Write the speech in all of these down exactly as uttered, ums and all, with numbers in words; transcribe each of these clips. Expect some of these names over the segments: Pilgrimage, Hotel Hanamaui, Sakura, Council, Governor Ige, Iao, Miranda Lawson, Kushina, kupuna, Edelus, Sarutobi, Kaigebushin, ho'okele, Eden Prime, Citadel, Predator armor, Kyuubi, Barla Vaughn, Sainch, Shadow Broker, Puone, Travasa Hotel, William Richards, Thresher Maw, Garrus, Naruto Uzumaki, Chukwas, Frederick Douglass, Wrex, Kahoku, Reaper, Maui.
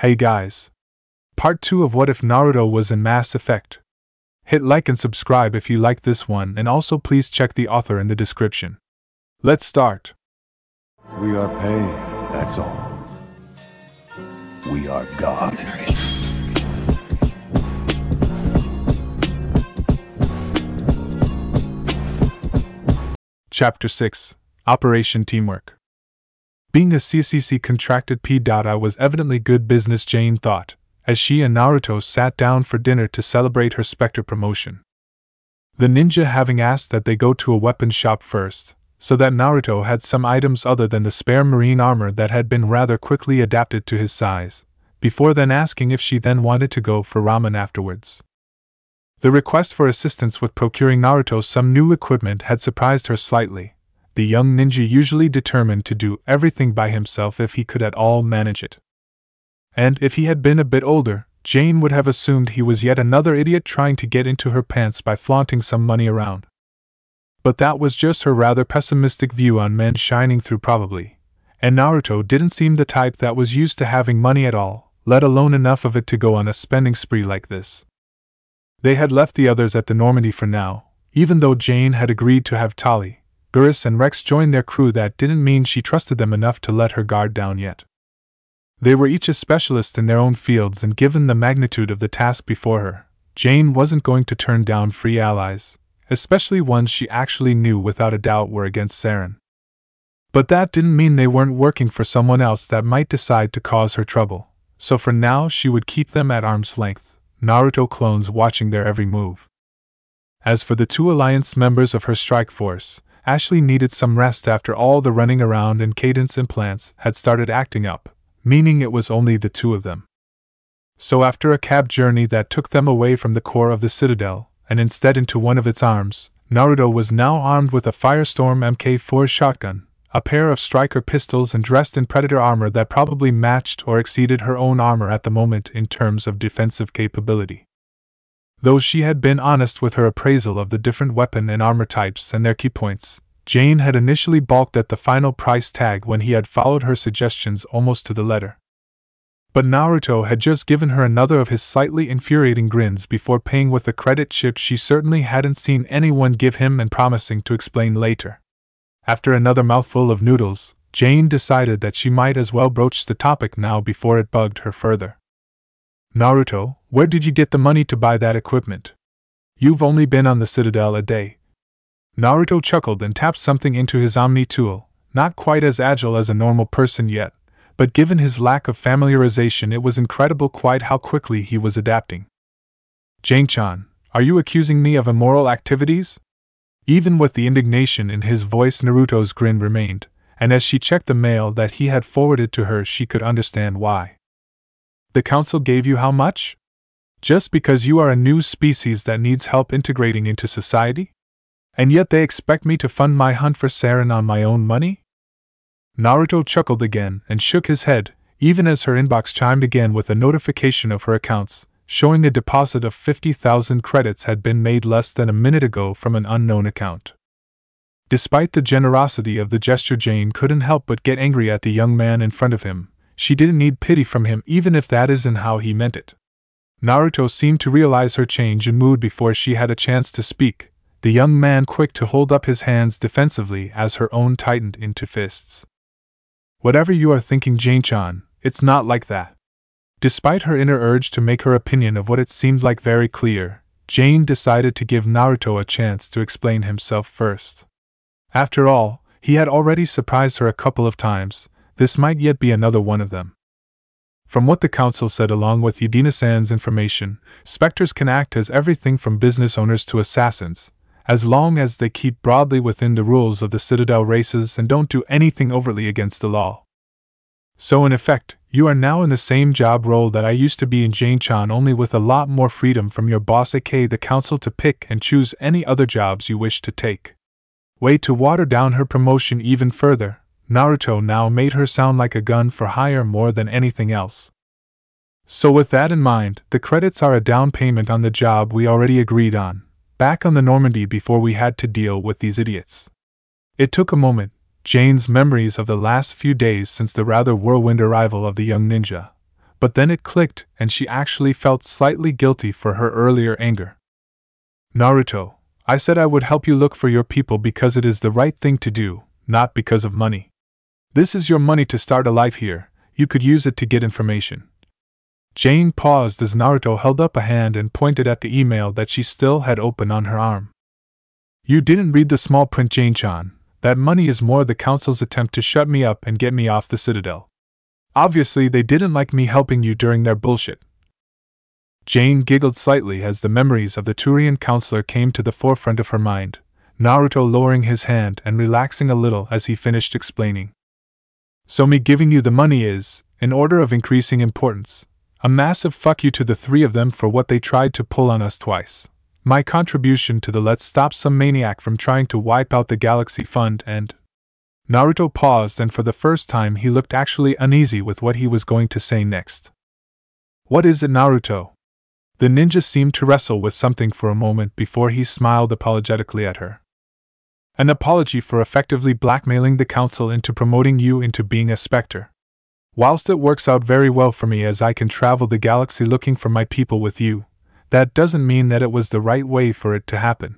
Hey guys. Part two of What If Naruto Was in Mass Effect. Hit like and subscribe if you like this one, and also please check the author in the description. Let's start. We are pain, that's all. We are God. Chapter six. Operation Teamwork. Being a C C C contracted P. Dada was evidently good business, Jane thought, as she and Naruto sat down for dinner to celebrate her Spectre promotion. The ninja having asked that they go to a weapon shop first, so that Naruto had some items other than the spare marine armor that had been rather quickly adapted to his size, before then asking if she then wanted to go for ramen afterwards. The request for assistance with procuring Naruto some new equipment had surprised her slightly. The young ninja usually determined to do everything by himself if he could at all manage it. And if he had been a bit older, Jane would have assumed he was yet another idiot trying to get into her pants by flaunting some money around. But that was just her rather pessimistic view on men shining through, probably, and Naruto didn't seem the type that was used to having money at all, let alone enough of it to go on a spending spree like this. They had left the others at the Normandy for now, even though Jane had agreed to have Tali, Garrus and Wrex joined their crew. That didn't mean she trusted them enough to let her guard down yet. They were each a specialist in their own fields, and given the magnitude of the task before her, Jane wasn't going to turn down free allies, especially ones she actually knew without a doubt were against Saren. But that didn't mean they weren't working for someone else that might decide to cause her trouble, so for now she would keep them at arm's length, Naruto clones watching their every move. As for the two Alliance members of her strike force, Ashley needed some rest after all the running around, and cadence implants had started acting up, meaning it was only the two of them. So after a cab journey that took them away from the core of the Citadel, and instead into one of its arms, Naruto was now armed with a Firestorm M K four shotgun, a pair of Striker pistols, and dressed in Predator armor that probably matched or exceeded her own armor at the moment in terms of defensive capability. Though she had been honest with her appraisal of the different weapon and armor types and their key points, Jane had initially balked at the final price tag when he had followed her suggestions almost to the letter. But Naruto had just given her another of his slightly infuriating grins before paying with a credit chip she certainly hadn't seen anyone give him, and promising to explain later. After another mouthful of noodles, Jane decided that she might as well broach the topic now before it bugged her further. Naruto, where did you get the money to buy that equipment? You've only been on the Citadel a day. Naruto chuckled and tapped something into his Omni tool, not quite as agile as a normal person yet, but given his lack of familiarization it was incredible quite how quickly he was adapting. Jane-chan, are you accusing me of immoral activities? Even with the indignation in his voice, Naruto's grin remained, and as she checked the mail that he had forwarded to her she could understand why. The Council gave you how much? Just because you are a new species that needs help integrating into society? And yet they expect me to fund my hunt for Saren on my own money? Naruto chuckled again and shook his head, even as her inbox chimed again with a notification of her accounts, showing a deposit of fifty thousand credits had been made less than a minute ago from an unknown account. Despite the generosity of the gesture, Jane couldn't help but get angry at the young man in front of him. She didn't need pity from him, even if that isn't how he meant it. Naruto seemed to realize her change in mood before she had a chance to speak, the young man quick to hold up his hands defensively as her own tightened into fists. Whatever you are thinking, Jane-chan, it's not like that. Despite her inner urge to make her opinion of what it seemed like very clear, Jane decided to give Naruto a chance to explain himself first. After all, he had already surprised her a couple of times. This might yet be another one of them. From what the Council said, along with Yudina-san's information, Spectres can act as everything from business owners to assassins, as long as they keep broadly within the rules of the Citadel races and don't do anything overtly against the law. So in effect, you are now in the same job role that I used to be in, Jane-chan, only with a lot more freedom from your boss, aka the Council, to pick and choose any other jobs you wish to take. Way to water down her promotion even further. Naruto now made her sound like a gun for hire more than anything else. So with that in mind, the credits are a down payment on the job we already agreed on, back on the Normandy before we had to deal with these idiots. It took a moment, Jane's memories of the last few days since the rather whirlwind arrival of the young ninja, But then it clicked, and she actually felt slightly guilty for her earlier anger. Naruto, I said I would help you look for your people because it is the right thing to do, not because of money. This is your money to start a life here, you could use it to get information. Jane paused as Naruto held up a hand and pointed at the email that she still had open on her arm. You didn't read the small print, Jane-chan. That money is more the Council's attempt to shut me up and get me off the Citadel. Obviously they didn't like me helping you during their bullshit. Jane giggled slightly as the memories of the Turian counselor came to the forefront of her mind, Naruto lowering his hand and relaxing a little as he finished explaining. So me giving you the money is, in order of increasing importance, a massive fuck you to the three of them for what they tried to pull on us twice. My contribution to the Let's Stop Some Maniac from Trying to Wipe Out the Galaxy Fund and... Naruto paused, and for the first time he looked actually uneasy with what he was going to say next. What is it, Naruto? The ninja seemed to wrestle with something for a moment before he smiled apologetically at her. An apology for effectively blackmailing the Council into promoting you into being a Spectre. Whilst it works out very well for me as I can travel the galaxy looking for my people with you, that doesn't mean that it was the right way for it to happen.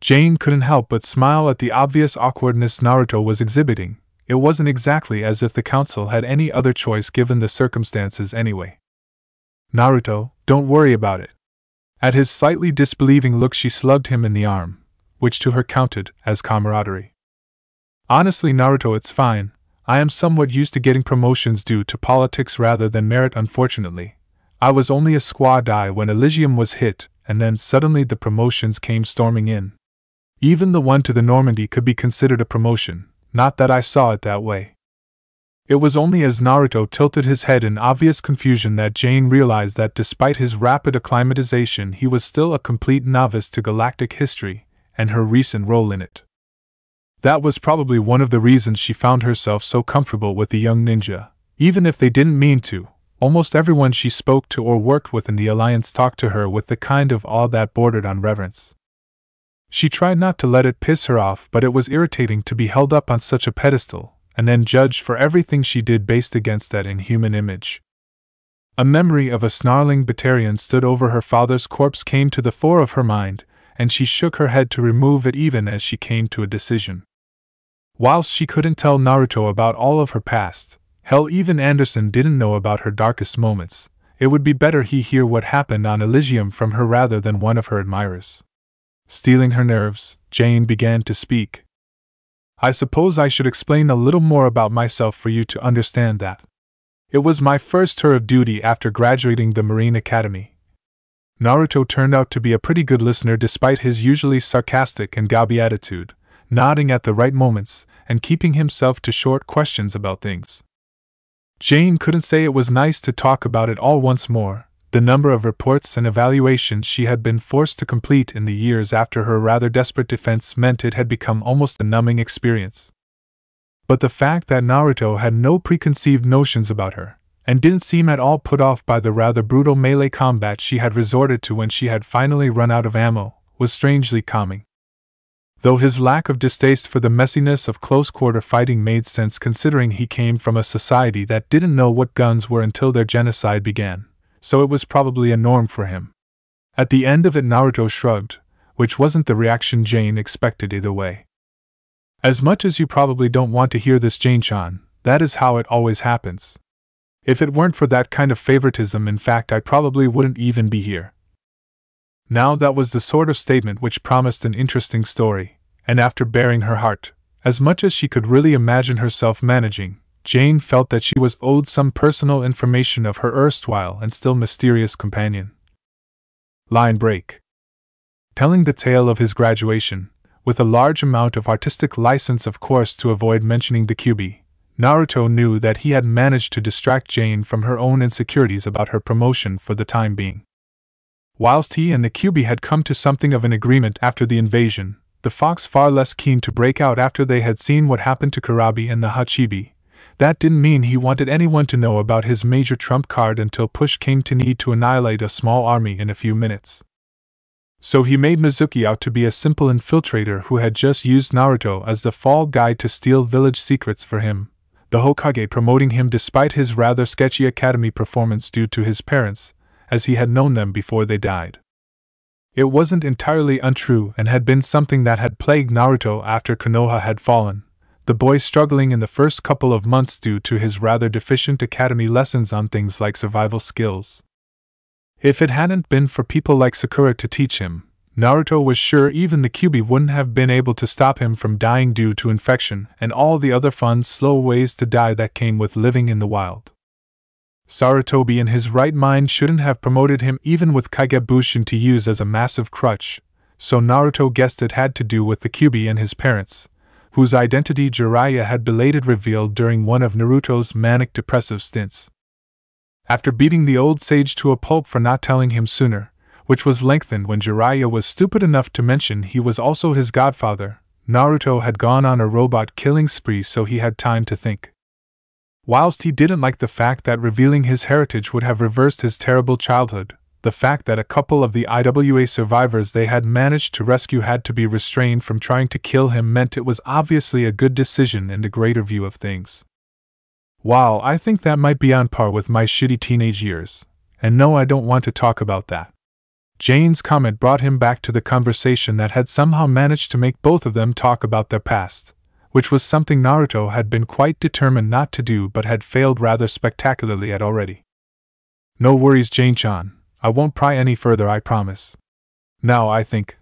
Jane couldn't help but smile at the obvious awkwardness Naruto was exhibiting. It wasn't exactly as if the Council had any other choice given the circumstances anyway. Naruto, don't worry about it. At his slightly disbelieving look, she slugged him in the arm, which to her counted as camaraderie. Honestly, Naruto, it's fine. I am somewhat used to getting promotions due to politics rather than merit, unfortunately. I was only a squad eye when Elysium was hit, and then suddenly the promotions came storming in. Even the one to the Normandy could be considered a promotion, not that I saw it that way. It was only as Naruto tilted his head in obvious confusion that Jane realized that despite his rapid acclimatization, he was still a complete novice to galactic history and her recent role in it. That was probably one of the reasons she found herself so comfortable with the young ninja, even if they didn't mean to. Almost everyone she spoke to or worked with in the Alliance talked to her with the kind of awe that bordered on reverence. She tried not to let it piss her off, but it was irritating to be held up on such a pedestal, and then judged for everything she did based against that inhuman image. A memory of a snarling Batarian stood over her father's corpse came to the fore of her mind, and she shook her head to remove it even as she came to a decision. Whilst she couldn't tell Naruto about all of her past, hell, even Anderson didn't know about her darkest moments. It would be better he hear what happened on Elysium from her rather than one of her admirers. Stealing her nerves, Jane began to speak. I suppose I should explain a little more about myself for you to understand that. It was my first tour of duty after graduating the Marine Academy. Naruto turned out to be a pretty good listener despite his usually sarcastic and gobby attitude, nodding at the right moments and keeping himself to short questions about things. Jane couldn't say it was nice to talk about it all once more, the number of reports and evaluations she had been forced to complete in the years after her rather desperate defense meant it had become almost a numbing experience. But the fact that Naruto had no preconceived notions about her, and didn't seem at all put off by the rather brutal melee combat she had resorted to when she had finally run out of ammo, was strangely calming. Though his lack of distaste for the messiness of close-quarter fighting made sense considering he came from a society that didn't know what guns were until their genocide began, so it was probably a norm for him. At the end of it, Naruto shrugged, which wasn't the reaction Jane expected either way. As much as you probably don't want to hear this, Jane-chan, that is how it always happens. If it weren't for that kind of favoritism, in fact, I probably wouldn't even be here. Now that was the sort of statement which promised an interesting story, and after bearing her heart, as much as she could really imagine herself managing, Jane felt that she was owed some personal information of her erstwhile and still mysterious companion. Line break. Telling the tale of his graduation, with a large amount of artistic license of course to avoid mentioning the Kyuubi, Naruto knew that he had managed to distract Jane from her own insecurities about her promotion for the time being. Whilst he and the Kyuubi had come to something of an agreement after the invasion, the Fox far less keen to break out after they had seen what happened to Kurabi and the Hachibi. That didn't mean he wanted anyone to know about his major trump card until push came to need to annihilate a small army in a few minutes. So he made Mizuki out to be a simple infiltrator who had just used Naruto as the fall guy to steal village secrets for him, the Hokage promoting him despite his rather sketchy academy performance due to his parents, as he had known them before they died. It wasn't entirely untrue and had been something that had plagued Naruto after Konoha had fallen, the boy struggling in the first couple of months due to his rather deficient academy lessons on things like survival skills. If it hadn't been for people like Sakura to teach him, Naruto was sure even the Kyuubi wouldn't have been able to stop him from dying due to infection and all the other fun, slow ways to die that came with living in the wild. Sarutobi in his right mind shouldn't have promoted him even with Kaigebushin to use as a massive crutch, so Naruto guessed it had to do with the Kyuubi and his parents, whose identity Jiraiya had belatedly revealed during one of Naruto's manic-depressive stints. After beating the old sage to a pulp for not telling him sooner, which was lengthened when Jiraiya was stupid enough to mention he was also his godfather, Naruto had gone on a robot killing spree so he had time to think. Whilst he didn't like the fact that revealing his heritage would have reversed his terrible childhood, the fact that a couple of the I W A survivors they had managed to rescue had to be restrained from trying to kill him meant it was obviously a good decision in the greater view of things. Wow, I think that might be on par with my shitty teenage years, and no, I don't want to talk about that. Jane's comment brought him back to the conversation that had somehow managed to make both of them talk about their past, which was something Naruto had been quite determined not to do but had failed rather spectacularly at already. No worries, Jane-chan, I won't pry any further, I promise. Now I think.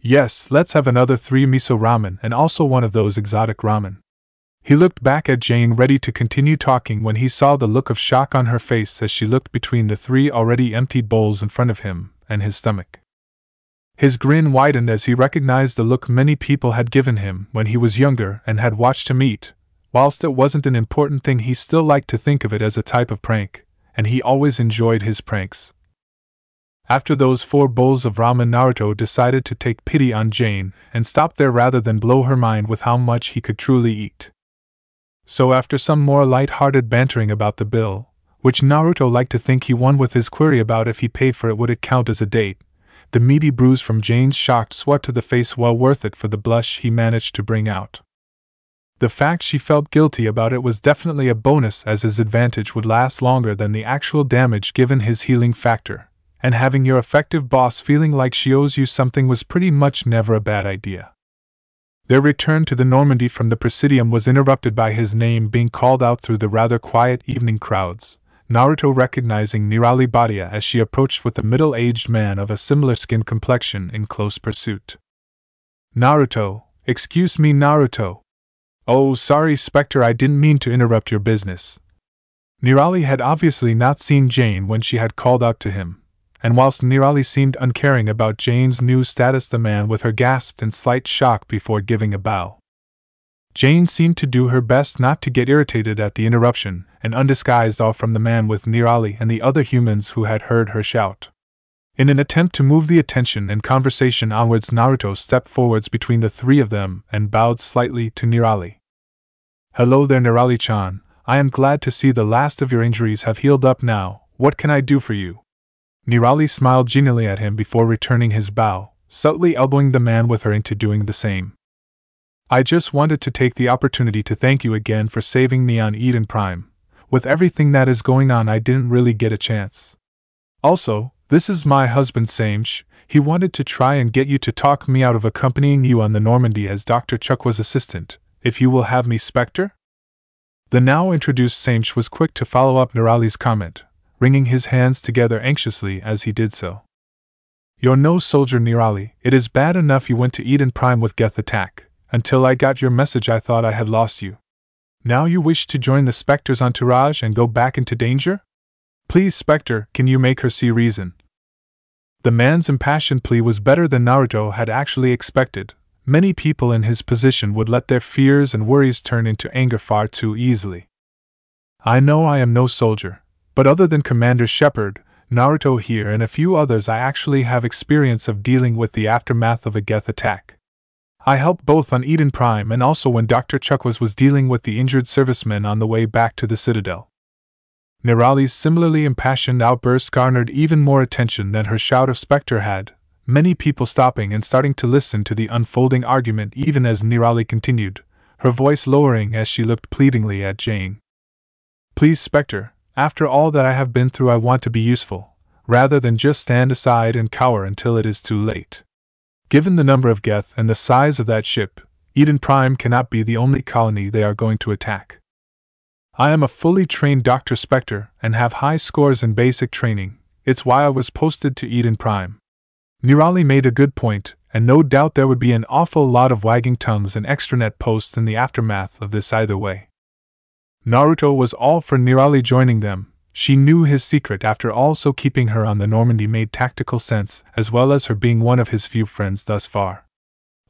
Yes, let's have another three miso ramen and also one of those exotic ramen. He looked back at Jane ready to continue talking when he saw the look of shock on her face as she looked between the three already emptied bowls in front of him and his stomach. His grin widened as he recognized the look many people had given him when he was younger and had watched him eat. Whilst it wasn't an important thing, he still liked to think of it as a type of prank, and he always enjoyed his pranks. After those four bowls of ramen, Naruto decided to take pity on Jane and stop there rather than blow her mind with how much he could truly eat. So after some more light-hearted bantering about the bill, which Naruto liked to think he won with his query about if he paid for it would it count as a date, the meaty bruise from Jane's shocked sweat to the face, well worth it for the blush he managed to bring out. The fact she felt guilty about it was definitely a bonus, as his advantage would last longer than the actual damage given his healing factor, and having your effective boss feeling like she owes you something was pretty much never a bad idea. Their return to the Normandy from the Presidium was interrupted by his name being called out through the rather quiet evening crowds, Naruto recognizing Nirali Bhatia as she approached with a middle-aged man of a similar skin complexion in close pursuit. Naruto, excuse me Naruto. Oh, sorry Spectre, I didn't mean to interrupt your business. Nirali had obviously not seen Jane when she had called out to him, and whilst Nirali seemed uncaring about Jane's new status, the man with her gasped in slight shock before giving a bow. Jane seemed to do her best not to get irritated at the interruption, an undisguised awe from the man with Nirali and the other humans who had heard her shout. In an attempt to move the attention and conversation onwards, Naruto stepped forwards between the three of them and bowed slightly to Nirali. Hello there Nirali-chan, I am glad to see the last of your injuries have healed up now, what can I do for you? Nirali smiled genially at him before returning his bow, subtly elbowing the man with her into doing the same. I just wanted to take the opportunity to thank you again for saving me on Eden Prime. With everything that is going on, I didn't really get a chance. Also, this is my husband Sainch. He wanted to try and get you to talk me out of accompanying you on the Normandy as Doctor Chukwa's assistant, if you will have me Spectre? The now introduced Sainch was quick to follow up Nirali's comment, wringing his hands together anxiously as he did so. You're no soldier Nirali, it is bad enough you went to Eden Prime with Geth attack. Until I got your message I thought I had lost you. Now you wish to join the Spectre's entourage and go back into danger? Please Spectre, can you make her see reason? The man's impassioned plea was better than Naruto had actually expected. Many people in his position would let their fears and worries turn into anger far too easily. I know I am no soldier, but other than Commander Shepard, Naruto here and a few others I actually have experience of dealing with the aftermath of a Geth attack. I helped both on Eden Prime and also when Doctor Chukwas was dealing with the injured servicemen on the way back to the Citadel. Nirali's similarly impassioned outburst garnered even more attention than her shout of Spectre had, many people stopping and starting to listen to the unfolding argument even as Nirali continued, her voice lowering as she looked pleadingly at Jane. Please, Spectre, after all that I have been through, I want to be useful, rather than just stand aside and cower until it is too late. Given the number of Geth and the size of that ship, Eden Prime cannot be the only colony they are going to attack. I am a fully trained Doctor Spectre and have high scores in basic training. It's why I was posted to Eden Prime. Nirali made a good point, and no doubt there would be an awful lot of wagging tongues and extranet posts in the aftermath of this either way. Naruto was all for Nirali joining them. She knew his secret after all, so keeping her on the Normandy made tactical sense, as well as her being one of his few friends thus far.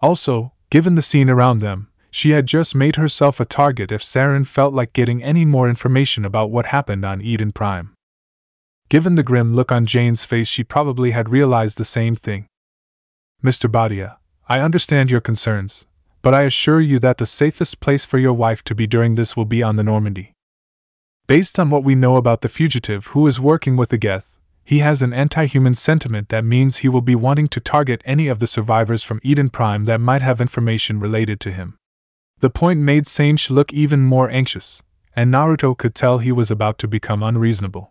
Also, given the scene around them, she had just made herself a target if Saren felt like getting any more information about what happened on Eden Prime. Given the grim look on Jane's face, she probably had realized the same thing. Mister Bhatia, I understand your concerns, but I assure you that the safest place for your wife to be during this will be on the Normandy. Based on what we know about the fugitive who is working with the Geth, he has an anti-human sentiment that means he will be wanting to target any of the survivors from Eden Prime that might have information related to him. The point made Sainch look even more anxious, and Naruto could tell he was about to become unreasonable.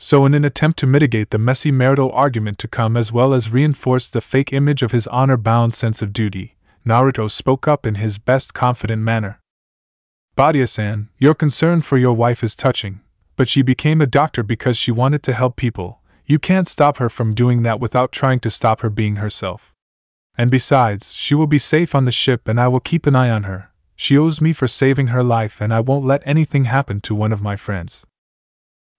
So in an attempt to mitigate the messy marital argument to come, as well as reinforce the fake image of his honor-bound sense of duty, Naruto spoke up in his best confident manner. Bhatia-san, your concern for your wife is touching, but she became a doctor because she wanted to help people. You can't stop her from doing that without trying to stop her being herself. And besides, she will be safe on the ship and I will keep an eye on her. She owes me for saving her life and I won't let anything happen to one of my friends.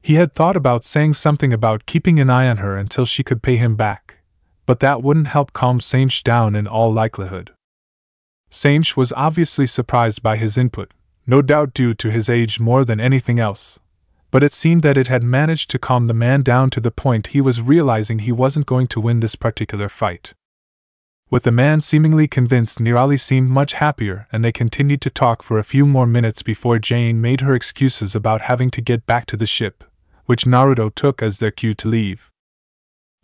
He had thought about saying something about keeping an eye on her until she could pay him back, but that wouldn't help calm Sainch down in all likelihood. Sainch was obviously surprised by his input, no doubt due to his age more than anything else, but it seemed that it had managed to calm the man down to the point he was realizing he wasn't going to win this particular fight. With the man seemingly convinced, Nirali seemed much happier, and they continued to talk for a few more minutes before Jane made her excuses about having to get back to the ship, which Naruto took as their cue to leave.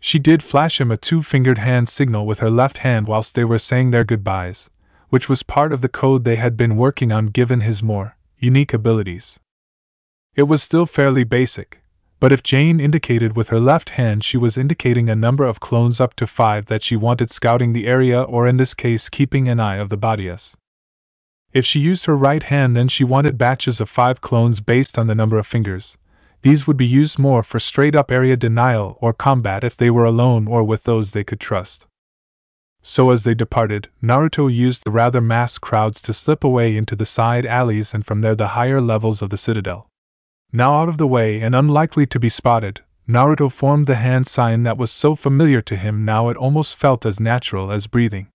She did flash him a two-fingered hand signal with her left hand whilst they were saying their goodbyes, which was part of the code they had been working on given his more unique abilities. It was still fairly basic, but if Jane indicated with her left hand, she was indicating a number of clones up to five that she wanted scouting the area, or in this case keeping an eye of the Bhatias. If she used her right hand, then she wanted batches of five clones based on the number of fingers. These would be used more for straight-up area denial or combat if they were alone or with those they could trust. So as they departed, Naruto used the rather massed crowds to slip away into the side alleys and from there the higher levels of the Citadel. Now out of the way and unlikely to be spotted, Naruto formed the hand sign that was so familiar to him now it almost felt as natural as breathing.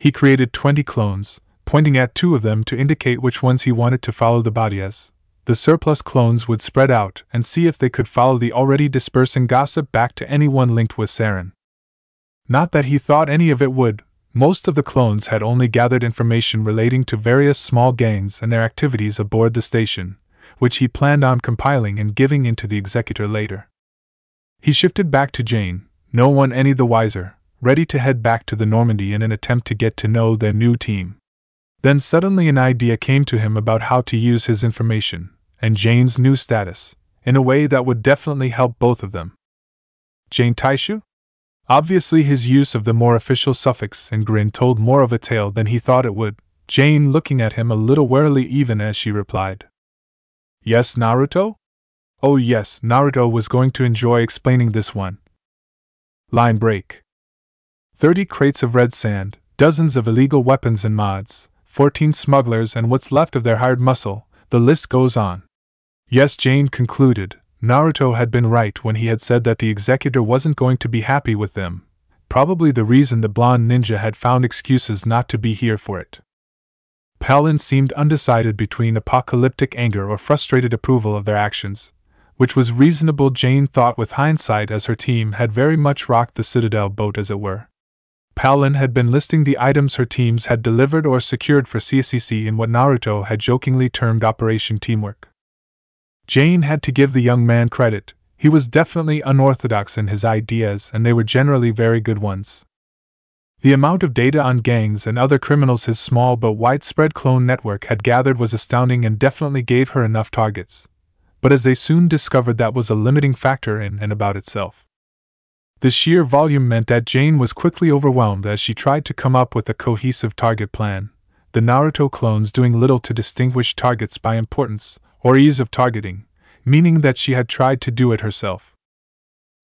He created twenty clones, pointing at two of them to indicate which ones he wanted to follow the Bhatias. The surplus clones would spread out and see if they could follow the already dispersing gossip back to anyone linked with Saren. Not that he thought any of it would. Most of the clones had only gathered information relating to various small gangs and their activities aboard the station, which he planned on compiling and giving into the Executor later. He shifted back to Jane, no one any the wiser, ready to head back to the Normandy in an attempt to get to know their new team. Then suddenly an idea came to him about how to use his information, and Jane's new status, in a way that would definitely help both of them. Jane Taishu? Obviously his use of the more official suffix and grin told more of a tale than he thought it would, Jane looking at him a little warily even as she replied. Yes, Naruto? Oh yes, Naruto was going to enjoy explaining this one. Line break. Thirty crates of red sand, dozens of illegal weapons and mods, fourteen smugglers and what's left of their hired muscle, the list goes on. Yes, Jane concluded. Naruto had been right when he had said that the Executor wasn't going to be happy with them, probably the reason the blonde ninja had found excuses not to be here for it. Pallin seemed undecided between apocalyptic anger or frustrated approval of their actions, which was reasonable, Jane thought with hindsight, as her team had very much rocked the Citadel boat as it were. Pallin had been listing the items her teams had delivered or secured for C C C in what Naruto had jokingly termed Operation Teamwork. Jane had to give the young man credit. He was definitely unorthodox in his ideas, and they were generally very good ones. The amount of data on gangs and other criminals his small but widespread clone network had gathered was astounding and definitely gave her enough targets. But as they soon discovered, that was a limiting factor in and about itself. The sheer volume meant that Jane was quickly overwhelmed as she tried to come up with a cohesive target plan, the Naruto clones doing little to distinguish targets by importance or ease of targeting, meaning that she had tried to do it herself.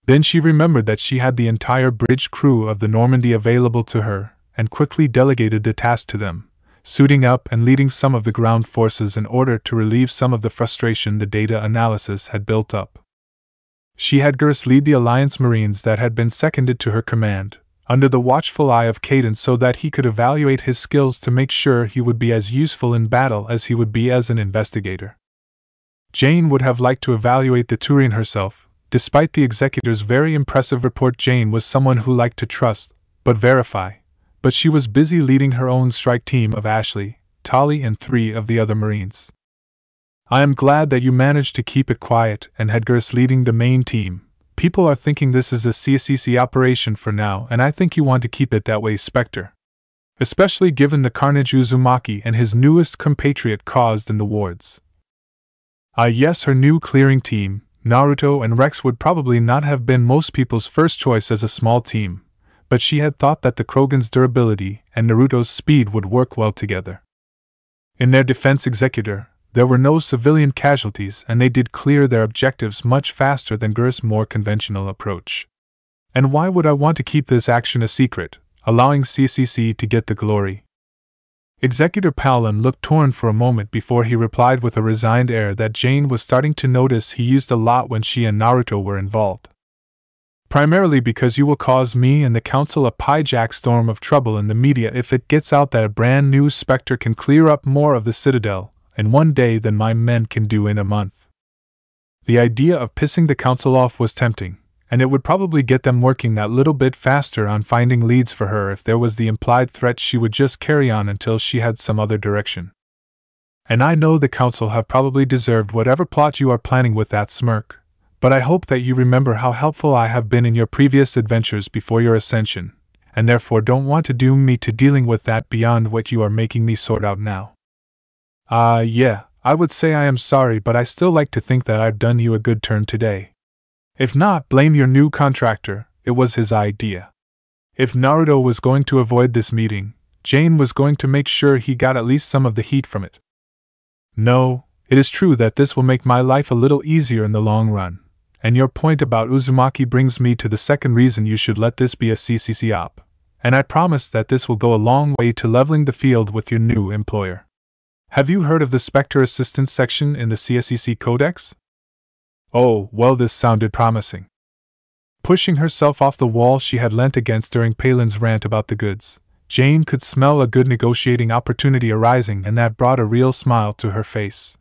Then she remembered that she had the entire bridge crew of the Normandy available to her, and quickly delegated the task to them, suiting up and leading some of the ground forces in order to relieve some of the frustration the data analysis had built up. She had Garrus lead the Alliance Marines that had been seconded to her command, under the watchful eye of Caden, so that he could evaluate his skills to make sure he would be as useful in battle as he would be as an investigator. Jane would have liked to evaluate the Turian herself. Despite the Executor's very impressive report, Jane was someone who liked to trust, but verify, but she was busy leading her own strike team of Ashley, Tali, and three of the other Marines. "I am glad that you managed to keep it quiet and had Garrus leading the main team. People are thinking this is a C S C operation for now, and I think you want to keep it that way, Spectre. Especially given the carnage Uzumaki and his newest compatriot caused in the wards." Ah yes, her new clearing team, Naruto and Wrex, would probably not have been most people's first choice as a small team, but she had thought that the Krogan's durability and Naruto's speed would work well together. In their defense, Executor, there were no civilian casualties, and they did clear their objectives much faster than Garrus' more conventional approach. "And why would I want to keep this action a secret, allowing C C C to get the glory?" Executor Pallin looked torn for a moment before he replied with a resigned air that Jane was starting to notice he used a lot when she and Naruto were involved. "Primarily because you will cause me and the Council a pie-jack storm of trouble in the media if it gets out that a brand new Spectre can clear up more of the Citadel in one day than my men can do in a month." The idea of pissing the Council off was tempting, and it would probably get them working that little bit faster on finding leads for her if there was the implied threat she would just carry on until she had some other direction. "And I know the Council have probably deserved whatever plot you are planning with that smirk, but I hope that you remember how helpful I have been in your previous adventures before your ascension, and therefore don't want to doom me to dealing with that beyond what you are making me sort out now." Ah uh, yeah, I would say I am sorry, but I still like to think that I've done you a good turn today. If not, blame your new contractor. It was his idea. If Naruto was going to avoid this meeting, Jane was going to make sure he got at least some of the heat from it. "No, it is true that this will make my life a little easier in the long run, and your point about Uzumaki brings me to the second reason you should let this be a C C C op, and I promise that this will go a long way to leveling the field with your new employer. Have you heard of the Spectre Assistance section in the C S C C Codex?" Oh, well, this sounded promising. Pushing herself off the wall she had leant against during Palin's rant about the goods, Jane could smell a good negotiating opportunity arising, and that brought a real smile to her face.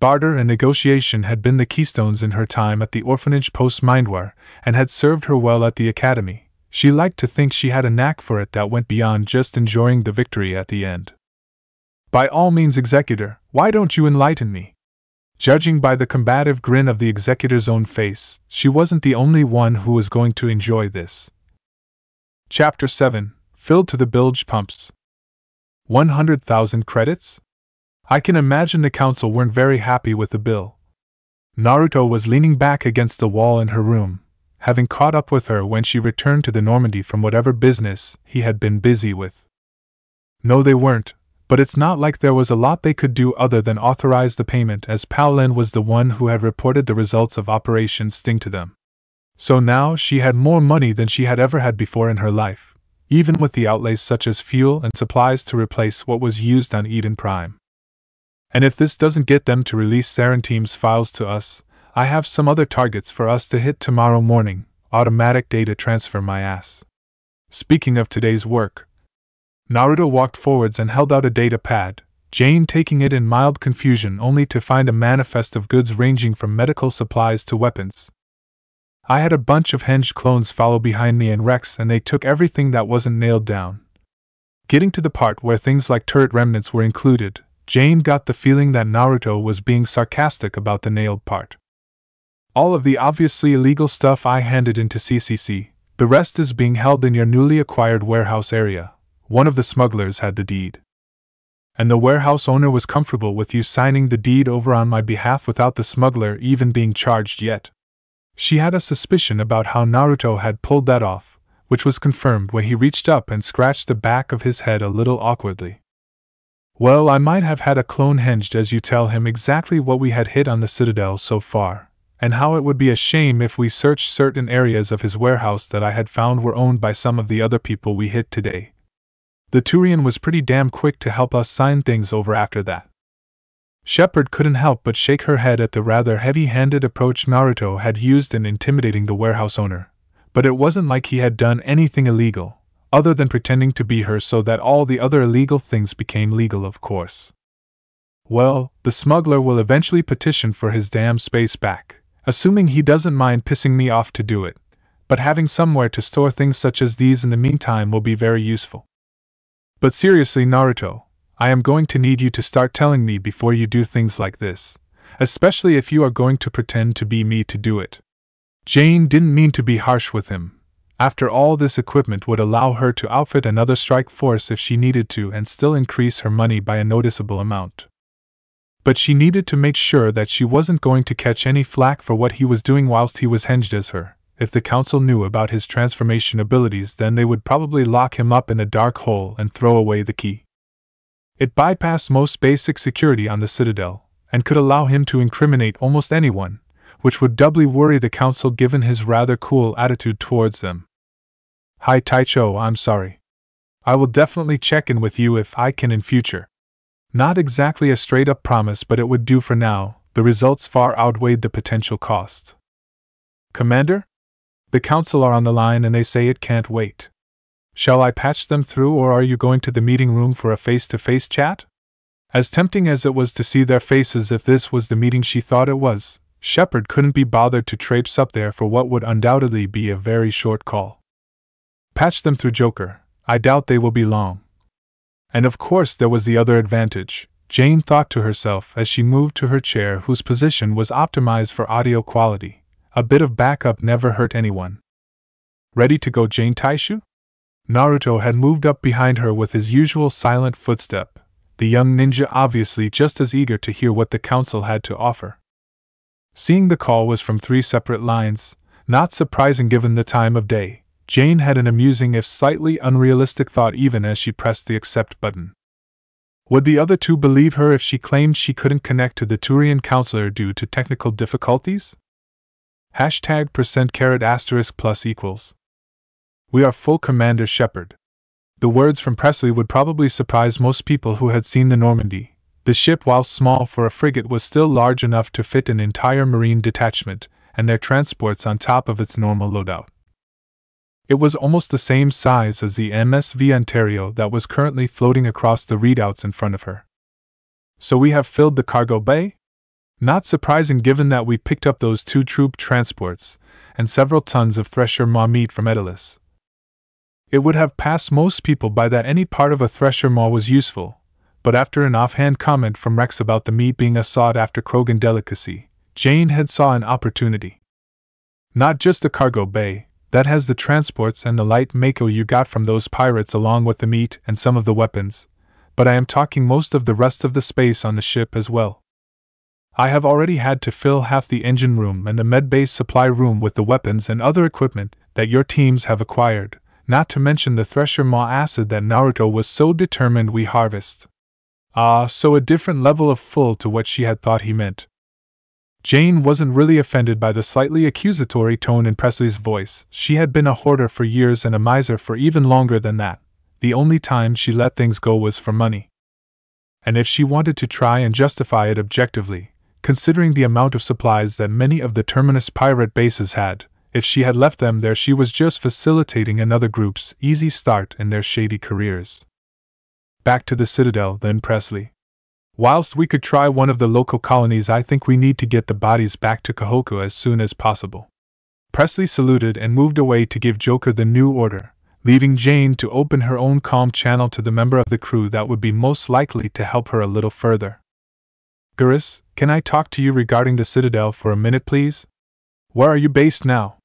Barter and negotiation had been the keystones in her time at the orphanage post-Mindwar, and had served her well at the academy. She liked to think she had a knack for it that went beyond just enjoying the victory at the end. "By all means, Executor, why don't you enlighten me?" Judging by the combative grin of the Executor's own face, she wasn't the only one who was going to enjoy this. Chapter seven, Filled to the Bilge Pumps. one hundred thousand credits? I can imagine the Council weren't very happy with the bill. Naruto was leaning back against the wall in her room, having caught up with her when she returned to the Normandy from whatever business he had been busy with. "No, they weren't. But it's not like there was a lot they could do other than authorize the payment, as Pallin was the one who had reported the results of Operation Sting to them. So now she had more money than she had ever had before in her life, even with the outlays such as fuel and supplies to replace what was used on Eden Prime. And if this doesn't get them to release Saren team's files to us, I have some other targets for us to hit tomorrow morning. Automatic data transfer my ass. Speaking of today's work..." Naruto walked forwards and held out a data pad, Jane taking it in mild confusion only to find a manifest of goods ranging from medical supplies to weapons. "I had a bunch of henge clones follow behind me and Wrex, and they took everything that wasn't nailed down." Getting to the part where things like turret remnants were included, Jane got the feeling that Naruto was being sarcastic about the nailed part. "All of the obviously illegal stuff I handed into C C C, The rest is being held in your newly acquired warehouse area. One of the smugglers had the deed. And the warehouse owner was comfortable with you signing the deed over on my behalf without the smuggler even being charged yet. She had a suspicion about how Naruto had pulled that off, which was confirmed when he reached up and scratched the back of his head a little awkwardly. Well, I might have had a clone hinged as you tell him exactly what we had hit on the Citadel so far, and how it would be a shame if we searched certain areas of his warehouse that I had found were owned by some of the other people we hit today. The Turian was pretty damn quick to help us sign things over after that. Shepard couldn't help but shake her head at the rather heavy-handed approach Naruto had used in intimidating the warehouse owner, but it wasn't like he had done anything illegal, other than pretending to be her so that all the other illegal things became legal, of course. Well, the smuggler will eventually petition for his damn space back, assuming he doesn't mind pissing me off to do it, but having somewhere to store things such as these in the meantime will be very useful. But seriously, Naruto, I am going to need you to start telling me before you do things like this, especially if you are going to pretend to be me to do it. Jane didn't mean to be harsh with him. After all, this equipment would allow her to outfit another strike force if she needed to and still increase her money by a noticeable amount. But she needed to make sure that she wasn't going to catch any flack for what he was doing whilst he was hinged as her. If the Council knew about his transformation abilities, then they would probably lock him up in a dark hole and throw away the key. It bypassed most basic security on the Citadel, and could allow him to incriminate almost anyone, which would doubly worry the Council given his rather cool attitude towards them. Hi Taicho, I'm sorry. I will definitely check in with you if I can in future. Not exactly a straight-up promise, but it would do for now. The results far outweighed the potential cost. Commander? The Council are on the line and they say it can't wait. Shall I patch them through, or are you going to the meeting room for a face-to-face chat? As tempting as it was to see their faces if this was the meeting she thought it was, Shepard couldn't be bothered to traipse up there for what would undoubtedly be a very short call. Patch them through, Joker. I doubt they will be long. And of course there was the other advantage, Jane thought to herself as she moved to her chair whose position was optimized for audio quality. A bit of backup never hurt anyone. Ready to go, Jane Taishu? Naruto had moved up behind her with his usual silent footstep, the young ninja obviously just as eager to hear what the Council had to offer. Seeing the call was from three separate lines, not surprising given the time of day, Jane had an amusing if slightly unrealistic thought even as she pressed the accept button. Would the other two believe her if she claimed she couldn't connect to the Turian counselor due to technical difficulties? Hashtag percent carat asterisk plus equals. We are full, Commander Shepard. The words from Pressley would probably surprise most people who had seen the Normandy. The ship, while small for a frigate, was still large enough to fit an entire marine detachment and their transports on top of its normal loadout. It was almost the same size as the M S V Ontario that was currently floating across the readouts in front of her. So we have filled the cargo bay? Not surprising given that we picked up those two troop transports and several tons of thresher maw meat from Edelus. It would have passed most people by that any part of a thresher maw was useful, but after an offhand comment from Wrex about the meat being a sought-after Krogan delicacy, Jane had saw an opportunity. Not just the cargo bay, that has the transports and the light Mako you got from those pirates along with the meat and some of the weapons, but I am talking most of the rest of the space on the ship as well. I have already had to fill half the engine room and the medbay supply room with the weapons and other equipment that your teams have acquired, not to mention the thresher maw acid that Naruto was so determined we harvest. Ah, uh, so a different level of full to what she had thought he meant. Jane wasn't really offended by the slightly accusatory tone in Pressley's voice. She had been a hoarder for years and a miser for even longer than that. The only time she let things go was for money. And if she wanted to try and justify it objectively, considering the amount of supplies that many of the Terminus pirate bases had, if she had left them there, she was just facilitating another group's easy start in their shady careers. Back to the Citadel then, Pressley. Whilst we could try one of the local colonies, I think we need to get the bodies back to Kahoku as soon as possible. Pressley saluted and moved away to give Joker the new order, leaving Jane to open her own calm channel to the member of the crew that would be most likely to help her a little further. Garrus, can I talk to you regarding the Citadel for a minute, please? Where are you based now?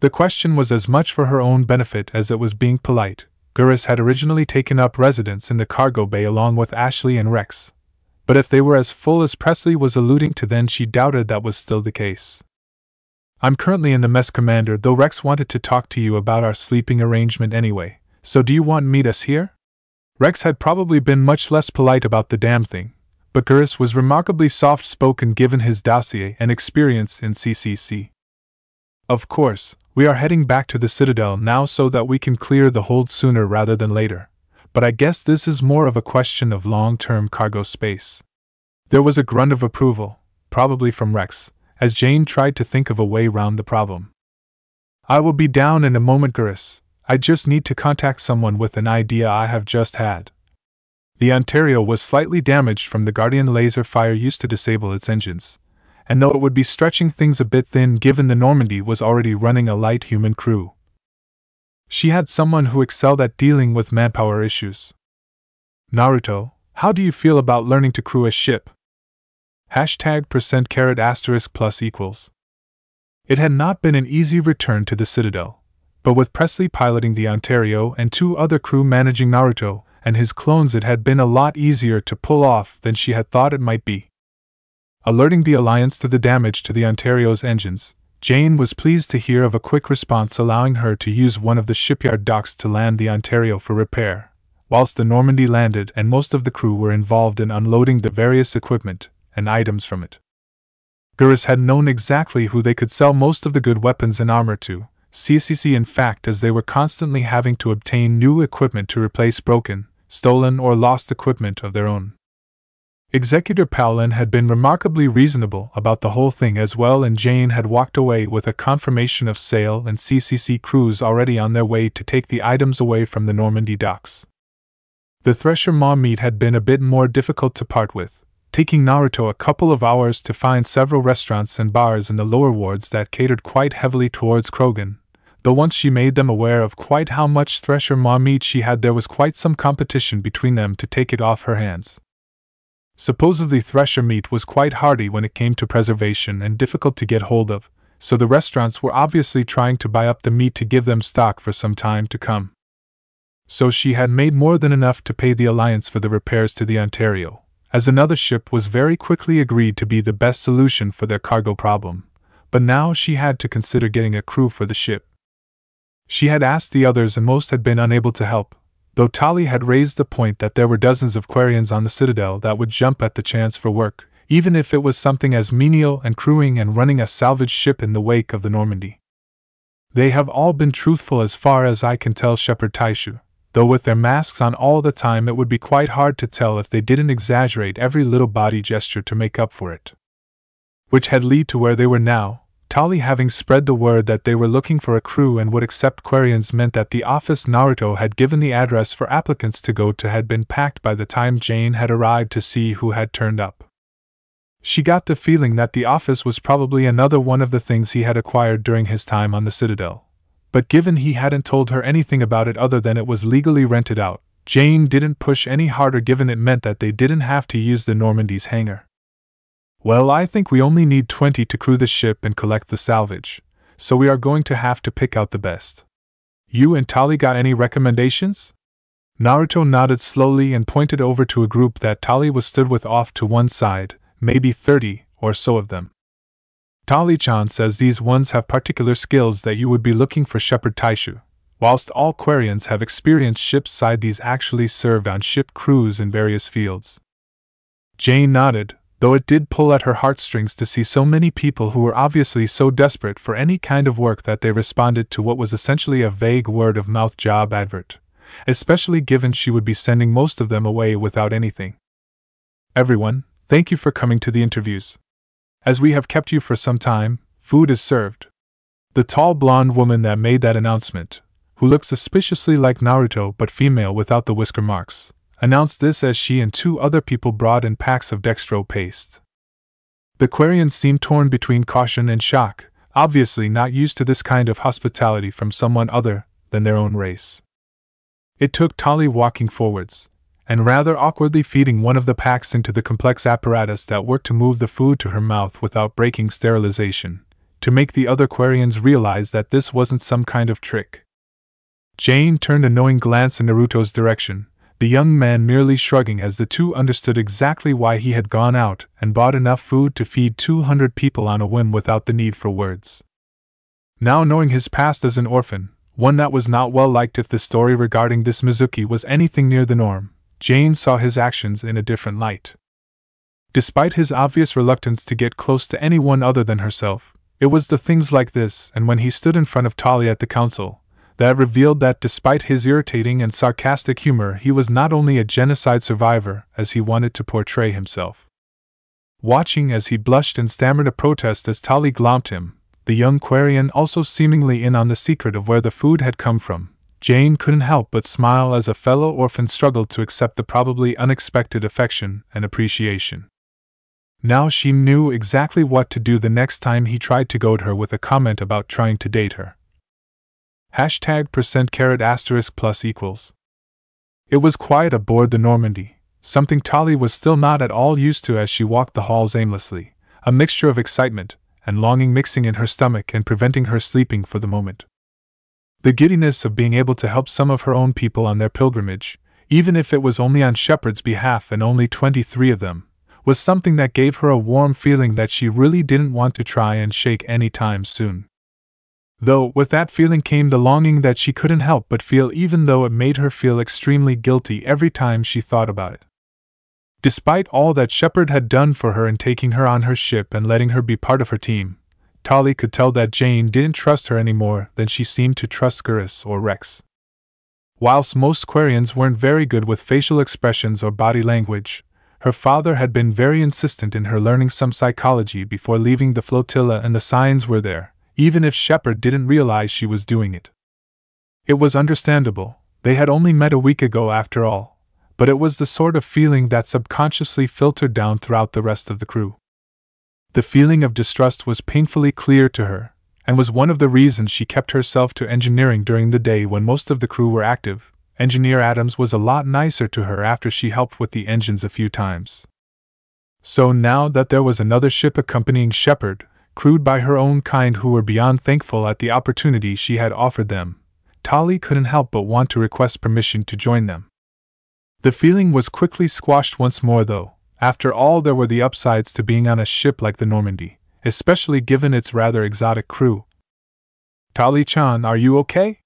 The question was as much for her own benefit as it was being polite. Garrus had originally taken up residence in the cargo bay along with Ashley and Wrex, but if they were as full as Pressley was alluding to, then she doubted that was still the case. I'm currently in the mess, Commander, though Wrex wanted to talk to you about our sleeping arrangement anyway, so do you want to meet us here? Wrex had probably been much less polite about the damn thing, but Garrus was remarkably soft-spoken given his dossier and experience in C C C. Of course, we are heading back to the Citadel now so that we can clear the hold sooner rather than later, but I guess this is more of a question of long-term cargo space. There was a grunt of approval, probably from Wrex, as Jane tried to think of a way round the problem. I will be down in a moment, Garrus. I just need to contact someone with an idea I have just had. The Ontario was slightly damaged from the Guardian laser fire used to disable its engines, and though it would be stretching things a bit thin given the Normandy was already running a light human crew, she had someone who excelled at dealing with manpower issues. Naruto, how do you feel about learning to crew a ship? Hashtag percent carat asterisk plus equals. It had not been an easy return to the Citadel, but with Pressley piloting the Ontario and two other crew managing Naruto and his clones, it had been a lot easier to pull off than she had thought it might be. Alerting the Alliance to the damage to the Ontario's engines, Jane was pleased to hear of a quick response allowing her to use one of the shipyard docks to land the Ontario for repair, whilst the Normandy landed and most of the crew were involved in unloading the various equipment and items from it. Garrus had known exactly who they could sell most of the good weapons and armor to, C C C in fact, as they were constantly having to obtain new equipment to replace broken, stolen or lost equipment of their own. Executor Pallin had been remarkably reasonable about the whole thing as well, and Jane had walked away with a confirmation of sale and C C C crews already on their way to take the items away from the Normandy docks. The Thresher Maw meat had been a bit more difficult to part with, taking Naruto a couple of hours to find several restaurants and bars in the lower wards that catered quite heavily towards Krogan, though once she made them aware of quite how much Thresher Maw meat she had, there was quite some competition between them to take it off her hands. Supposedly Thresher meat was quite hardy when it came to preservation and difficult to get hold of, so the restaurants were obviously trying to buy up the meat to give them stock for some time to come. So she had made more than enough to pay the Alliance for the repairs to the Ontario, as another ship was very quickly agreed to be the best solution for their cargo problem, but now she had to consider getting a crew for the ship. She had asked the others and most had been unable to help, though Tali had raised the point that there were dozens of Quarians on the Citadel that would jump at the chance for work, even if it was something as menial and crewing and running a salvage ship in the wake of the Normandy. They have all been truthful as far as I can tell, Shepherd Taishu, though with their masks on all the time it would be quite hard to tell if they didn't exaggerate every little body gesture to make up for it. Which had led to where they were now. Tali having spread the word that they were looking for a crew and would accept Quarians meant that the office Naruto had given the address for applicants to go to had been packed by the time Jane had arrived to see who had turned up. She got the feeling that the office was probably another one of the things he had acquired during his time on the Citadel, but given he hadn't told her anything about it other than it was legally rented out, Jane didn't push any harder given it meant that they didn't have to use the Normandy's hangar. Well, I think we only need twenty to crew the ship and collect the salvage, so we are going to have to pick out the best. You and Tali got any recommendations? Naruto nodded slowly and pointed over to a group that Tali was stood with off to one side, maybe thirty or so of them. Tali-chan says these ones have particular skills that you would be looking for, Shepherd Taishu, whilst all Quarians have experienced shipside, these actually served on ship crews in various fields. Jane nodded, though it did pull at her heartstrings to see so many people who were obviously so desperate for any kind of work that they responded to what was essentially a vague word-of-mouth job advert, especially given she would be sending most of them away without anything. Everyone, thank you for coming to the interviews. As we have kept you for some time, food is served. The tall blonde woman that made that announcement, who looked suspiciously like Naruto but female without the whisker marks, announced this as she and two other people brought in packs of dextro paste. The Quarians seemed torn between caution and shock, obviously not used to this kind of hospitality from someone other than their own race. It took Tali walking forwards, and rather awkwardly feeding one of the packs into the complex apparatus that worked to move the food to her mouth without breaking sterilization, to make the other Quarians realize that this wasn't some kind of trick. Jane turned a knowing glance in Naruto's direction, the young man merely shrugging as the two understood exactly why he had gone out and bought enough food to feed two hundred people on a whim without the need for words. Now, knowing his past as an orphan, one that was not well liked if the story regarding this Mizuki was anything near the norm, Jane saw his actions in a different light. Despite his obvious reluctance to get close to anyone other than herself, it was the things like this, and when he stood in front of Tali at the council, that revealed that despite his irritating and sarcastic humor, he was not only a genocide survivor, as he wanted to portray himself. Watching as he blushed and stammered a protest as Tali glomped him, the young Quarian also seemingly in on the secret of where the food had come from, Jane couldn't help but smile as a fellow orphan struggled to accept the probably unexpected affection and appreciation. Now she knew exactly what to do the next time he tried to goad her with a comment about trying to date her. Hashtag percent carat asterisk plus equals. It was quiet aboard the Normandy, something Tali was still not at all used to as she walked the halls aimlessly, a mixture of excitement and longing mixing in her stomach and preventing her sleeping for the moment. The giddiness of being able to help some of her own people on their pilgrimage, even if it was only on Shepard's behalf and only twenty-three of them, was something that gave her a warm feeling that she really didn't want to try and shake any time soon. Though with that feeling came the longing that she couldn't help but feel, even though it made her feel extremely guilty every time she thought about it. Despite all that Shepard had done for her in taking her on her ship and letting her be part of her team, Tali could tell that Jane didn't trust her any more than she seemed to trust Garrus or Wrex. Whilst most Quarians weren't very good with facial expressions or body language, her father had been very insistent in her learning some psychology before leaving the flotilla, and the signs were there, even if Shepard didn't realize she was doing it. It was understandable, they had only met a week ago after all, but it was the sort of feeling that subconsciously filtered down throughout the rest of the crew. The feeling of distrust was painfully clear to her, and was one of the reasons she kept herself to engineering during the day when most of the crew were active. Engineer Adams was a lot nicer to her after she helped with the engines a few times. So now that there was another ship accompanying Shepard, crewed by her own kind who were beyond thankful at the opportunity she had offered them, Tali couldn't help but want to request permission to join them. The feeling was quickly squashed once more though. After all, there were the upsides to being on a ship like the Normandy, especially given its rather exotic crew. "Tali-chan, are you okay?"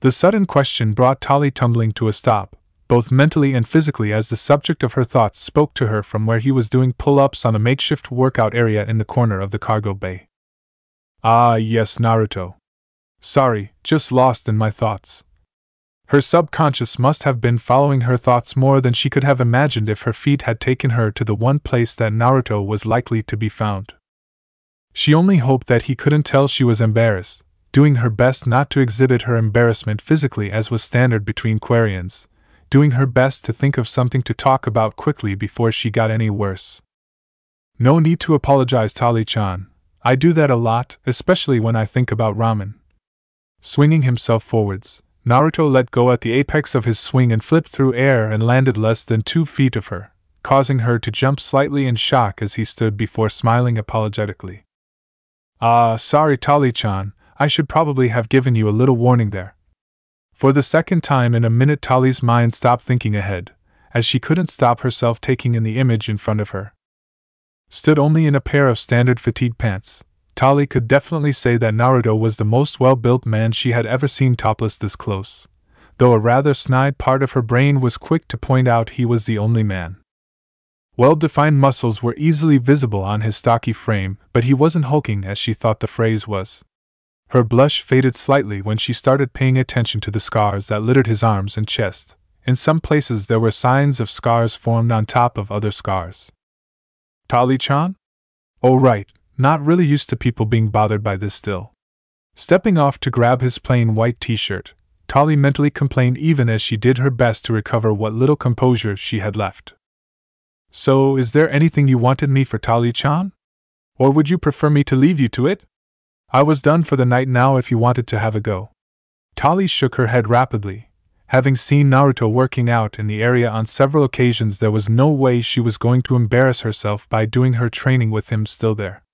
The sudden question brought Tali tumbling to a stop, both mentally and physically, as the subject of her thoughts spoke to her from where he was doing pull-ups on a makeshift workout area in the corner of the cargo bay. "Ah, yes, Naruto. Sorry, just lost in my thoughts." Her subconscious must have been following her thoughts more than she could have imagined if her feet had taken her to the one place that Naruto was likely to be found. She only hoped that he couldn't tell she was embarrassed, doing her best not to exhibit her embarrassment physically as was standard between Quarians, doing her best to think of something to talk about quickly before she got any worse. "No need to apologize, Tali-chan. I do that a lot, especially when I think about ramen." Swinging himself forwards, Naruto let go at the apex of his swing and flipped through air and landed less than two feet of her, causing her to jump slightly in shock as he stood before smiling apologetically. "Ah, uh, sorry Tali-chan. I should probably have given you a little warning there." For the second time in a minute, Tali's mind stopped thinking ahead, as she couldn't stop herself taking in the image in front of her. Stood only in a pair of standard fatigue pants, Tali could definitely say that Naruto was the most well-built man she had ever seen topless this close, though a rather snide part of her brain was quick to point out he was the only man. Well-defined muscles were easily visible on his stocky frame, but he wasn't hulking as she thought the phrase was. Her blush faded slightly when she started paying attention to the scars that littered his arms and chest. In some places there were signs of scars formed on top of other scars. "Tali-chan? Oh right, not really used to people being bothered by this still." Stepping off to grab his plain white t-shirt, Tali mentally complained even as she did her best to recover what little composure she had left. "So is there anything you wanted me for, Tali-chan? Or would you prefer me to leave you to it? I was done for the night now if you wanted to have a go." Tali shook her head rapidly. Having seen Naruto working out in the area on several occasions, there was no way she was going to embarrass herself by doing her training with him still there.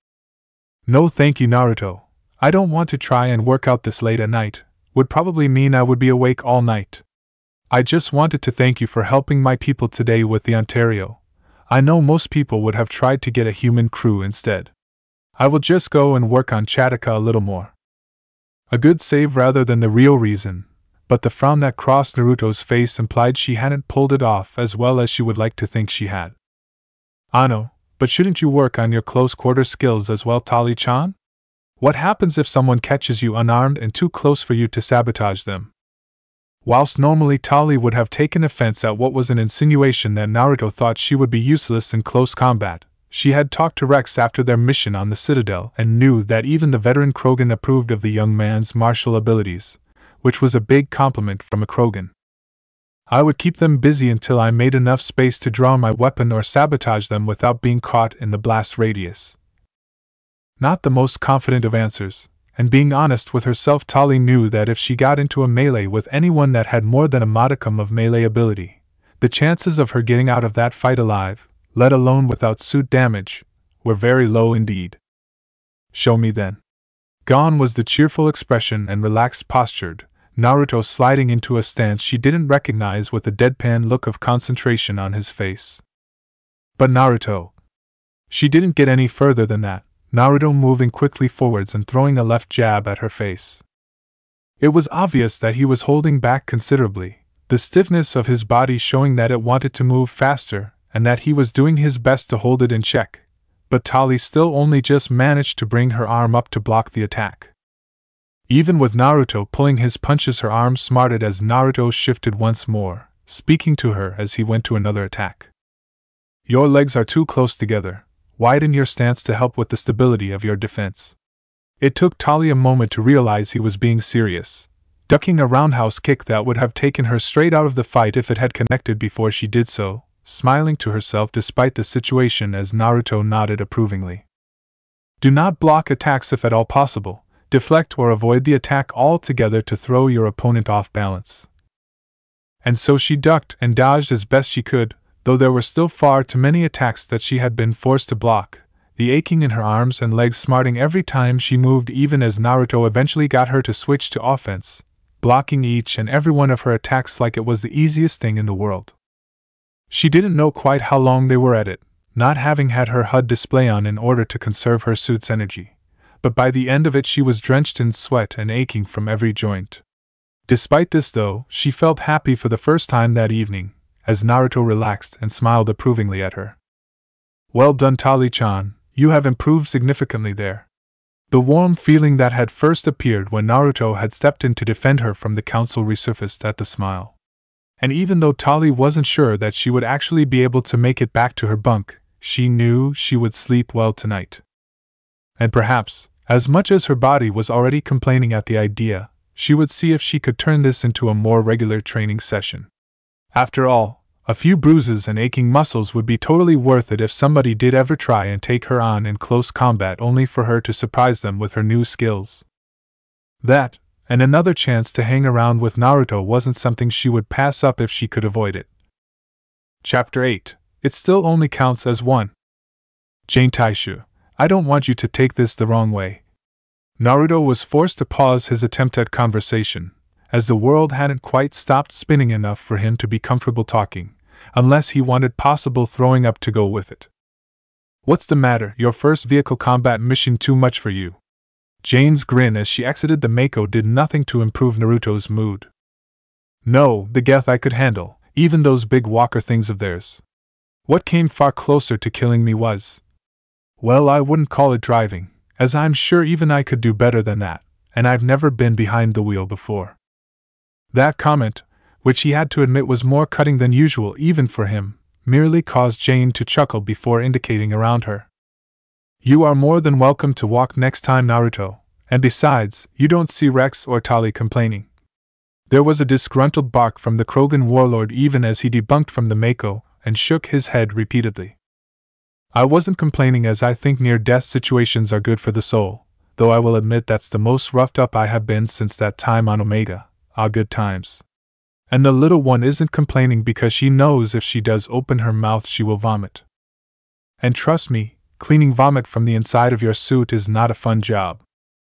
No thank you, Naruto. I don't want to try and work out this late at night. Would probably mean I would be awake all night. I just wanted to thank you for helping my people today with the Ontario. I know most people would have tried to get a human crew instead. I will just go and work on Chataka a little more. A good save rather than the real reason, but the frown that crossed Naruto's face implied she hadn't pulled it off as well as she would like to think she had. Ano, but shouldn't you work on your close quarter skills as well, Tali-chan? What happens if someone catches you unarmed and too close for you to sabotage them? Whilst normally Tali would have taken offense at what was an insinuation that Naruto thought she would be useless in close combat, she had talked to Wrex after their mission on the Citadel and knew that even the veteran Krogan approved of the young man's martial abilities, which was a big compliment from a Krogan. I would keep them busy until I made enough space to draw my weapon or sabotage them without being caught in the blast radius. Not the most confident of answers, and being honest with herself, Tali knew that if she got into a melee with anyone that had more than a modicum of melee ability, the chances of her getting out of that fight alive, let alone without suit damage, were very low indeed. Show me then. Gone was the cheerful expression and relaxed posture, Naruto sliding into a stance she didn't recognize with a deadpan look of concentration on his face. But Naruto. She didn't get any further than that. Naruto moving quickly forwards and throwing a left jab at her face. It was obvious that he was holding back considerably, the stiffness of his body showing that it wanted to move faster and that he was doing his best to hold it in check, but Tali still only just managed to bring her arm up to block the attack. Even with Naruto pulling his punches, her arm smarted as Naruto shifted once more, speaking to her as he went to another attack. Your legs are too close together. Widen your stance to help with the stability of your defense. It took Tali a moment to realize he was being serious, ducking a roundhouse kick that would have taken her straight out of the fight if it had connected before she did so, smiling to herself despite the situation as Naruto nodded approvingly. Do not block attacks if at all possible, deflect or avoid the attack altogether to throw your opponent off balance. And so she ducked and dodged as best she could, though there were still far too many attacks that she had been forced to block, the aching in her arms and legs smarting every time she moved, even as Naruto eventually got her to switch to offense, blocking each and every one of her attacks like it was the easiest thing in the world. She didn't know quite how long they were at it, not having had her H U D display on in order to conserve her suit's energy, but by the end of it she was drenched in sweat and aching from every joint. Despite this though, she felt happy for the first time that evening, as Naruto relaxed and smiled approvingly at her. Well done, Tali-chan, you have improved significantly there. The warm feeling that had first appeared when Naruto had stepped in to defend her from the council resurfaced at the smile. And even though Tali wasn't sure that she would actually be able to make it back to her bunk, she knew she would sleep well tonight. And perhaps, as much as her body was already complaining at the idea, she would see if she could turn this into a more regular training session. After all, a few bruises and aching muscles would be totally worth it if somebody did ever try and take her on in close combat only for her to surprise them with her new skills. That, and another chance to hang around with Naruto, wasn't something she would pass up if she could avoid it. Chapter eight. It still only counts as one. Jane Taishu, I don't want you to take this the wrong way. Naruto was forced to pause his attempt at conversation, as the world hadn't quite stopped spinning enough for him to be comfortable talking, unless he wanted possible throwing up to go with it. What's the matter? Your first vehicle combat mission too much for you? Jane's grin as she exited the Mako did nothing to improve Naruto's mood. No, the Geth I could handle, even those big walker things of theirs. What came far closer to killing me was... Well, I wouldn't call it driving, as I'm sure even I could do better than that, and I've never been behind the wheel before. That comment, which he had to admit was more cutting than usual even for him, merely caused Jane to chuckle before indicating around her. You are more than welcome to walk next time, Naruto, and besides, you don't see Wrex or Tali complaining. There was a disgruntled bark from the Krogan warlord even as he debunked from the Mako and shook his head repeatedly. I wasn't complaining, as I think near-death situations are good for the soul, though I will admit that's the most roughed up I have been since that time on Omega. Ah, good times. And the little one isn't complaining because she knows if she does open her mouth she will vomit. And trust me, cleaning vomit from the inside of your suit is not a fun job.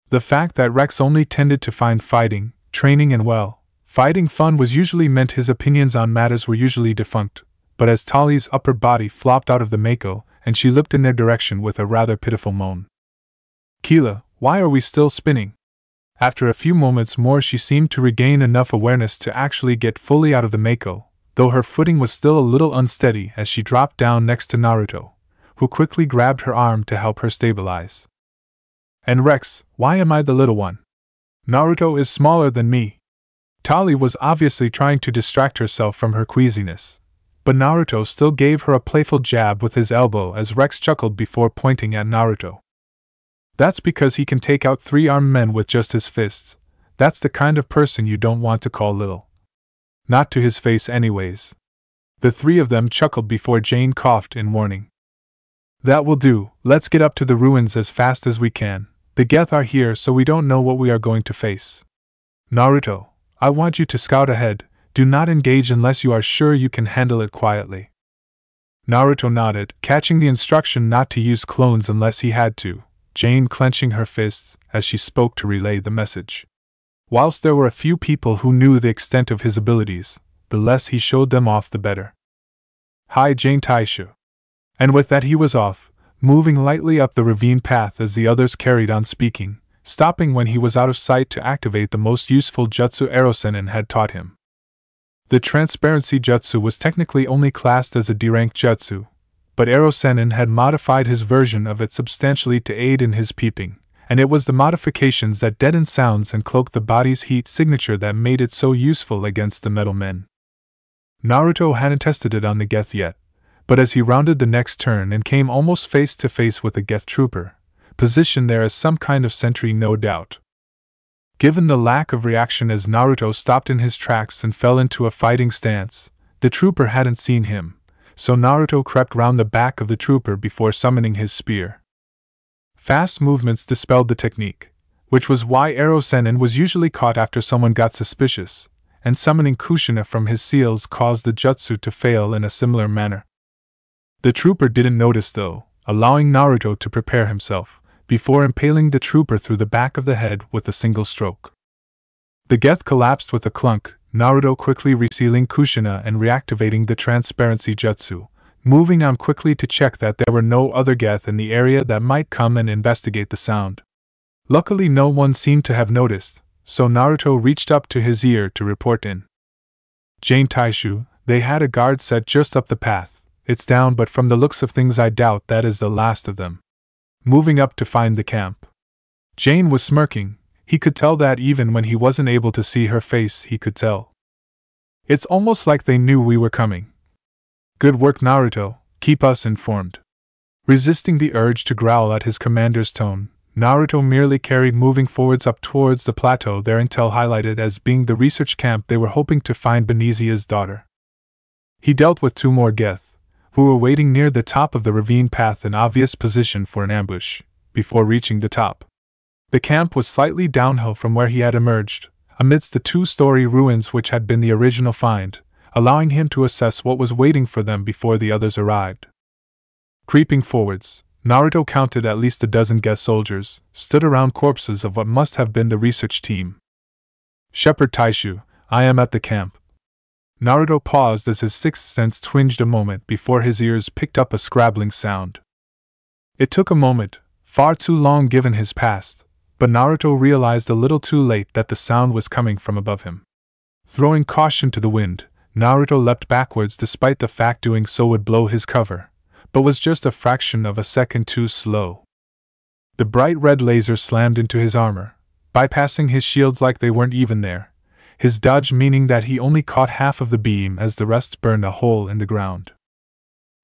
The fact that Wrex only tended to find fighting, training and well, fighting fun was usually meant his opinions on matters were usually defunct, but as Tali's upper body flopped out of the Mako and she looked in their direction with a rather pitiful moan. Keela, why are we still spinning? After a few moments more she seemed to regain enough awareness to actually get fully out of the Mako, though her footing was still a little unsteady as she dropped down next to Naruto, who quickly grabbed her arm to help her stabilize. And Wrex, why am I the little one? Naruto is smaller than me. Tali was obviously trying to distract herself from her queasiness, but Naruto still gave her a playful jab with his elbow as Wrex chuckled before pointing at Naruto. That's because he can take out three armed men with just his fists. That's the kind of person you don't want to call little. Not to his face anyways. The three of them chuckled before Jane coughed in warning. That will do, let's get up to the ruins as fast as we can. The Geth are here so we don't know what we are going to face. Naruto, I want you to scout ahead, do not engage unless you are sure you can handle it quietly. Naruto nodded, catching the instruction not to use clones unless he had to, Jane clenching her fists as she spoke to relay the message. Whilst there were a few people who knew the extent of his abilities, the less he showed them off the better. Hi Jane Taishu. And with that he was off, moving lightly up the ravine path as the others carried on speaking, stopping when he was out of sight to activate the most useful jutsu Aerosenen had taught him. The transparency jutsu was technically only classed as a D rank jutsu, but Aerosenen had modified his version of it substantially to aid in his peeping, and it was the modifications that deadened sounds and cloaked the body's heat signature that made it so useful against the metal men. Naruto hadn't tested it on the Geth yet, but as he rounded the next turn and came almost face to face with a Geth trooper, positioned there as some kind of sentry no doubt. Given the lack of reaction as Naruto stopped in his tracks and fell into a fighting stance, the trooper hadn't seen him, so Naruto crept round the back of the trooper before summoning his spear. Fast movements dispelled the technique, which was why Aerosenen was usually caught after someone got suspicious, and summoning Kushina from his seals caused the jutsu to fail in a similar manner. The trooper didn't notice though, allowing Naruto to prepare himself, before impaling the trooper through the back of the head with a single stroke. The Geth collapsed with a clunk, Naruto quickly resealing Kushina and reactivating the transparency jutsu, moving on quickly to check that there were no other Geth in the area that might come and investigate the sound. Luckily no one seemed to have noticed, so Naruto reached up to his ear to report in. Jane Taishu, they had a guard set just up the path, it's down but from the looks of things I doubt that is the last of them. Moving up to find the camp. Jane was smirking. He could tell that even when he wasn't able to see her face, he could tell. It's almost like they knew we were coming. Good work, Naruto. Keep us informed. Resisting the urge to growl at his commander's tone, Naruto merely carried moving forwards up towards the plateau there until highlighted as being the research camp they were hoping to find Benizia's daughter. He dealt with two more Geth, who were waiting near the top of the ravine path in obvious position for an ambush, before reaching the top. The camp was slightly downhill from where he had emerged, amidst the two-story ruins which had been the original find, allowing him to assess what was waiting for them before the others arrived. Creeping forwards, Naruto counted at least a dozen Geth soldiers, stood around corpses of what must have been the research team. Shepherd Taishu, I am at the camp. Naruto paused as his sixth sense twinged a moment before his ears picked up a scrabbling sound. It took a moment, far too long given his past, but Naruto realized a little too late that the sound was coming from above him. Throwing caution to the wind, Naruto leapt backwards despite the fact doing so would blow his cover, but was just a fraction of a second too slow. The bright red laser slammed into his armor, bypassing his shields like they weren't even there, his dodge meaning that he only caught half of the beam as the rest burned a hole in the ground.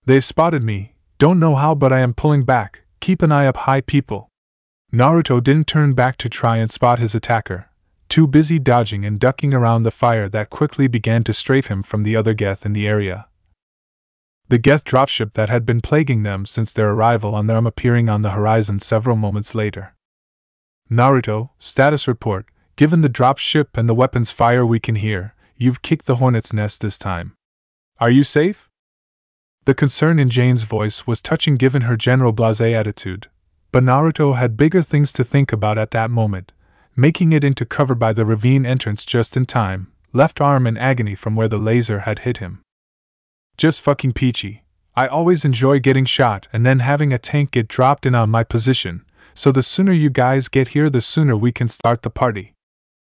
They've spotted me, don't know how but I am pulling back, keep an eye up high people. Naruto didn't turn back to try and spot his attacker, too busy dodging and ducking around the fire that quickly began to strafe him from the other Geth in the area. The Geth dropship that had been plaguing them since their arrival on them appearing on the horizon several moments later. Naruto, status report, given the dropship and the weapons fire we can hear, you've kicked the hornet's nest this time. Are you safe? The concern in Jane's voice was touching given her general blasé attitude, but Naruto had bigger things to think about at that moment. Making it into cover by the ravine entrance just in time, left arm in agony from where the laser had hit him. Just fucking peachy. I always enjoy getting shot and then having a tank get dropped in on my position, so the sooner you guys get here the sooner we can start the party.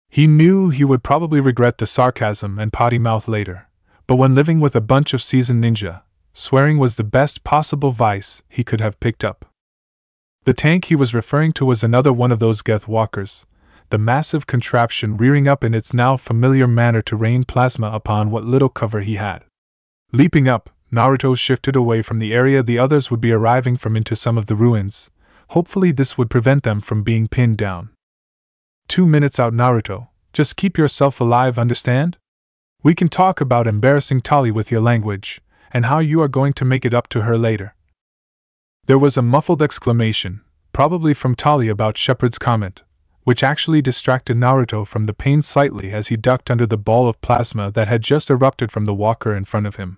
He knew he would probably regret the sarcasm and potty mouth later, but when living with a bunch of seasoned ninja, swearing was the best possible vice he could have picked up. The tank he was referring to was another one of those Geth walkers, the massive contraption rearing up in its now familiar manner to rain plasma upon what little cover he had. Leaping up, Naruto shifted away from the area the others would be arriving from into some of the ruins. Hopefully this would prevent them from being pinned down. Two minutes out, Naruto. Just keep yourself alive, understand? We can talk about embarrassing Tali with your language, and how you are going to make it up to her later. There was a muffled exclamation, probably from Tali about Shepard's comment, which actually distracted Naruto from the pain slightly as he ducked under the ball of plasma that had just erupted from the walker in front of him.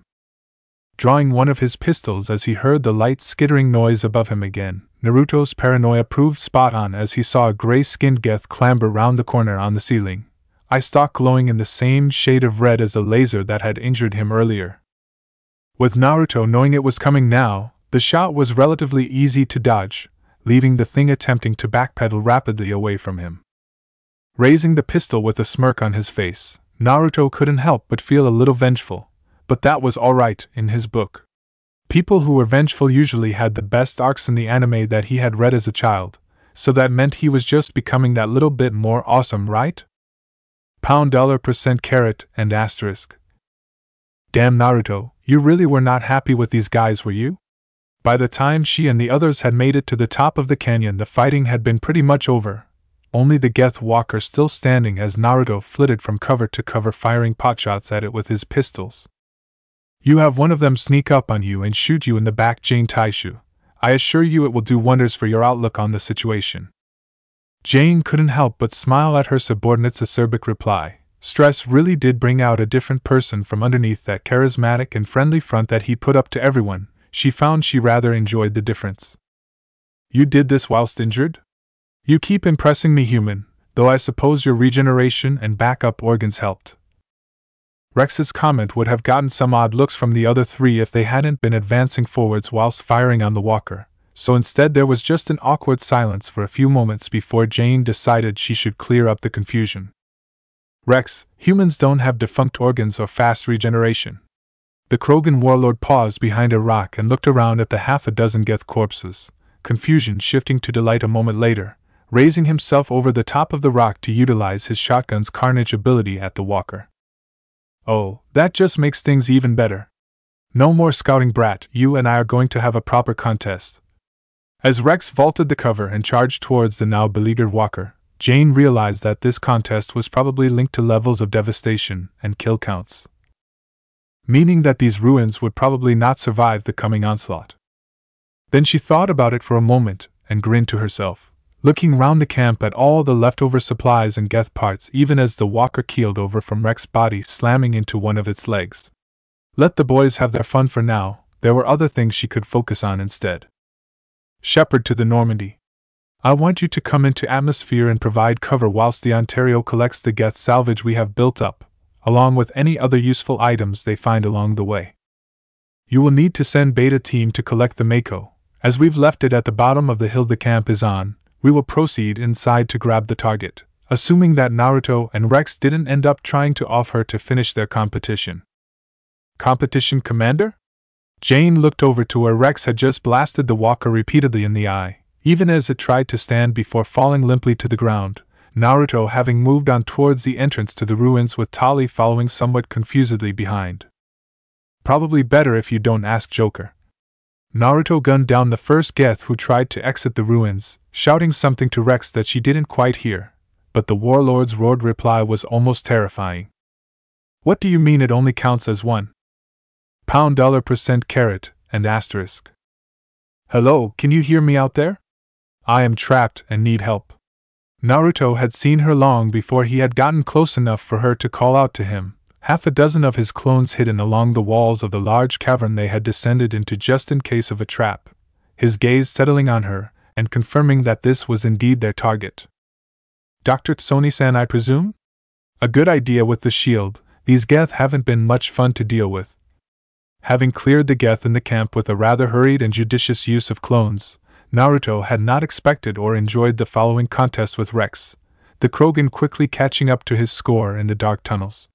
Drawing one of his pistols as he heard the light skittering noise above him again, Naruto's paranoia proved spot on as he saw a gray-skinned Geth clamber round the corner on the ceiling, eye stalk glowing in the same shade of red as the laser that had injured him earlier. With Naruto knowing it was coming now, the shot was relatively easy to dodge, leaving the thing attempting to backpedal rapidly away from him. Raising the pistol with a smirk on his face, Naruto couldn't help but feel a little vengeful, but that was alright in his book. People who were vengeful usually had the best arcs in the anime that he had read as a child, so that meant he was just becoming that little bit more awesome, right? Pound dollar percent carrot and asterisk. Damn Naruto, you really were not happy with these guys, were you? By the time she and the others had made it to the top of the canyon, the fighting had been pretty much over, only the Geth walker still standing as Naruto flitted from cover to cover firing potshots at it with his pistols. You have one of them sneak up on you and shoot you in the back, Jane Taishu. I assure you it will do wonders for your outlook on the situation. Jane couldn't help but smile at her subordinate's acerbic reply. Stress really did bring out a different person from underneath that charismatic and friendly front that he put up to everyone. She found she rather enjoyed the difference. You did this whilst injured? You keep impressing me, human, though I suppose your regeneration and backup organs helped. Rex's comment would have gotten some odd looks from the other three if they hadn't been advancing forwards whilst firing on the walker, so instead there was just an awkward silence for a few moments before Jane decided she should clear up the confusion. Wrex, humans don't have defunct organs or fast regeneration. The Krogan warlord paused behind a rock and looked around at the half a dozen Geth corpses, confusion shifting to delight a moment later, raising himself over the top of the rock to utilize his shotgun's carnage ability at the walker. Oh, that just makes things even better. No more scouting, brat, you and I are going to have a proper contest. As Wrex vaulted the cover and charged towards the now beleaguered walker, Jane realized that this contest was probably linked to levels of devastation and kill counts, meaning that these ruins would probably not survive the coming onslaught. Then she thought about it for a moment and grinned to herself, looking round the camp at all the leftover supplies and Geth parts even as the walker keeled over from Rex's body slamming into one of its legs. Let the boys have their fun for now, there were other things she could focus on instead. Shepard to the Normandy. I want you to come into atmosphere and provide cover whilst the Ontario collects the Geth salvage we have built up, along with any other useful items they find along the way. You will need to send Beta Team to collect the Mako, as we've left it at the bottom of the hill the camp is on. We will proceed inside to grab the target, assuming that Naruto and Wrex didn't end up trying to off her to finish their competition. Competition commander? Jane looked over to where Wrex had just blasted the walker repeatedly in the eye, even as it tried to stand before falling limply to the ground, Naruto having moved on towards the entrance to the ruins with Tali following somewhat confusedly behind. Probably better if you don't ask, Joker. Naruto gunned down the first Geth who tried to exit the ruins, shouting something to Wrex that she didn't quite hear, but the warlord's roared reply was almost terrifying. What do you mean it only counts as one? Pound dollar percent carrot and asterisk. Hello, can you hear me out there? I am trapped and need help. Naruto had seen her long before he had gotten close enough for her to call out to him, half a dozen of his clones hidden along the walls of the large cavern they had descended into just in case of a trap, his gaze settling on her, and confirming that this was indeed their target. Doctor T'Soni-san, I presume? A good idea with the shield, these Geth haven't been much fun to deal with. Having cleared the Geth in the camp with a rather hurried and judicious use of clones, Naruto had not expected or enjoyed the following contest with Wrex, the Krogan quickly catching up to his score in the dark tunnels.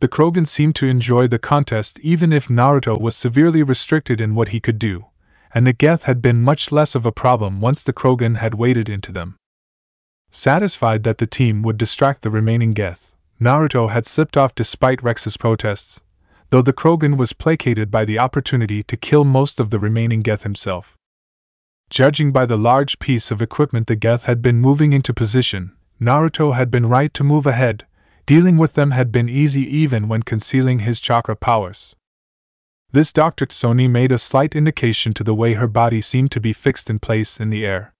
The Krogan seemed to enjoy the contest even if Naruto was severely restricted in what he could do, and the Geth had been much less of a problem once the Krogan had waded into them. Satisfied that the team would distract the remaining Geth, Naruto had slipped off despite Rex's protests, though the Krogan was placated by the opportunity to kill most of the remaining Geth himself. Judging by the large piece of equipment the Geth had been moving into position, Naruto had been right to move ahead. Dealing with them had been easy even when concealing his chakra powers. This Doctor T'Soni made a slight indication to the way her body seemed to be fixed in place in the air.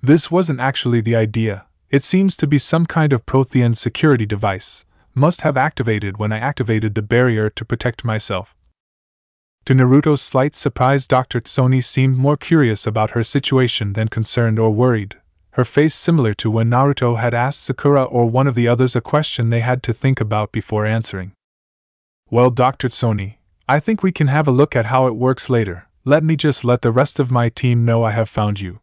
This wasn't actually the idea. It seems to be some kind of Prothean security device, must have activated when I activated the barrier to protect myself. To Naruto's slight surprise, Doctor T'Soni seemed more curious about her situation than concerned or worried, her face similar to when Naruto had asked Sakura or one of the others a question they had to think about before answering. Well, Doctor T'Soni, I think we can have a look at how it works later. Let me just let the rest of my team know I have found you.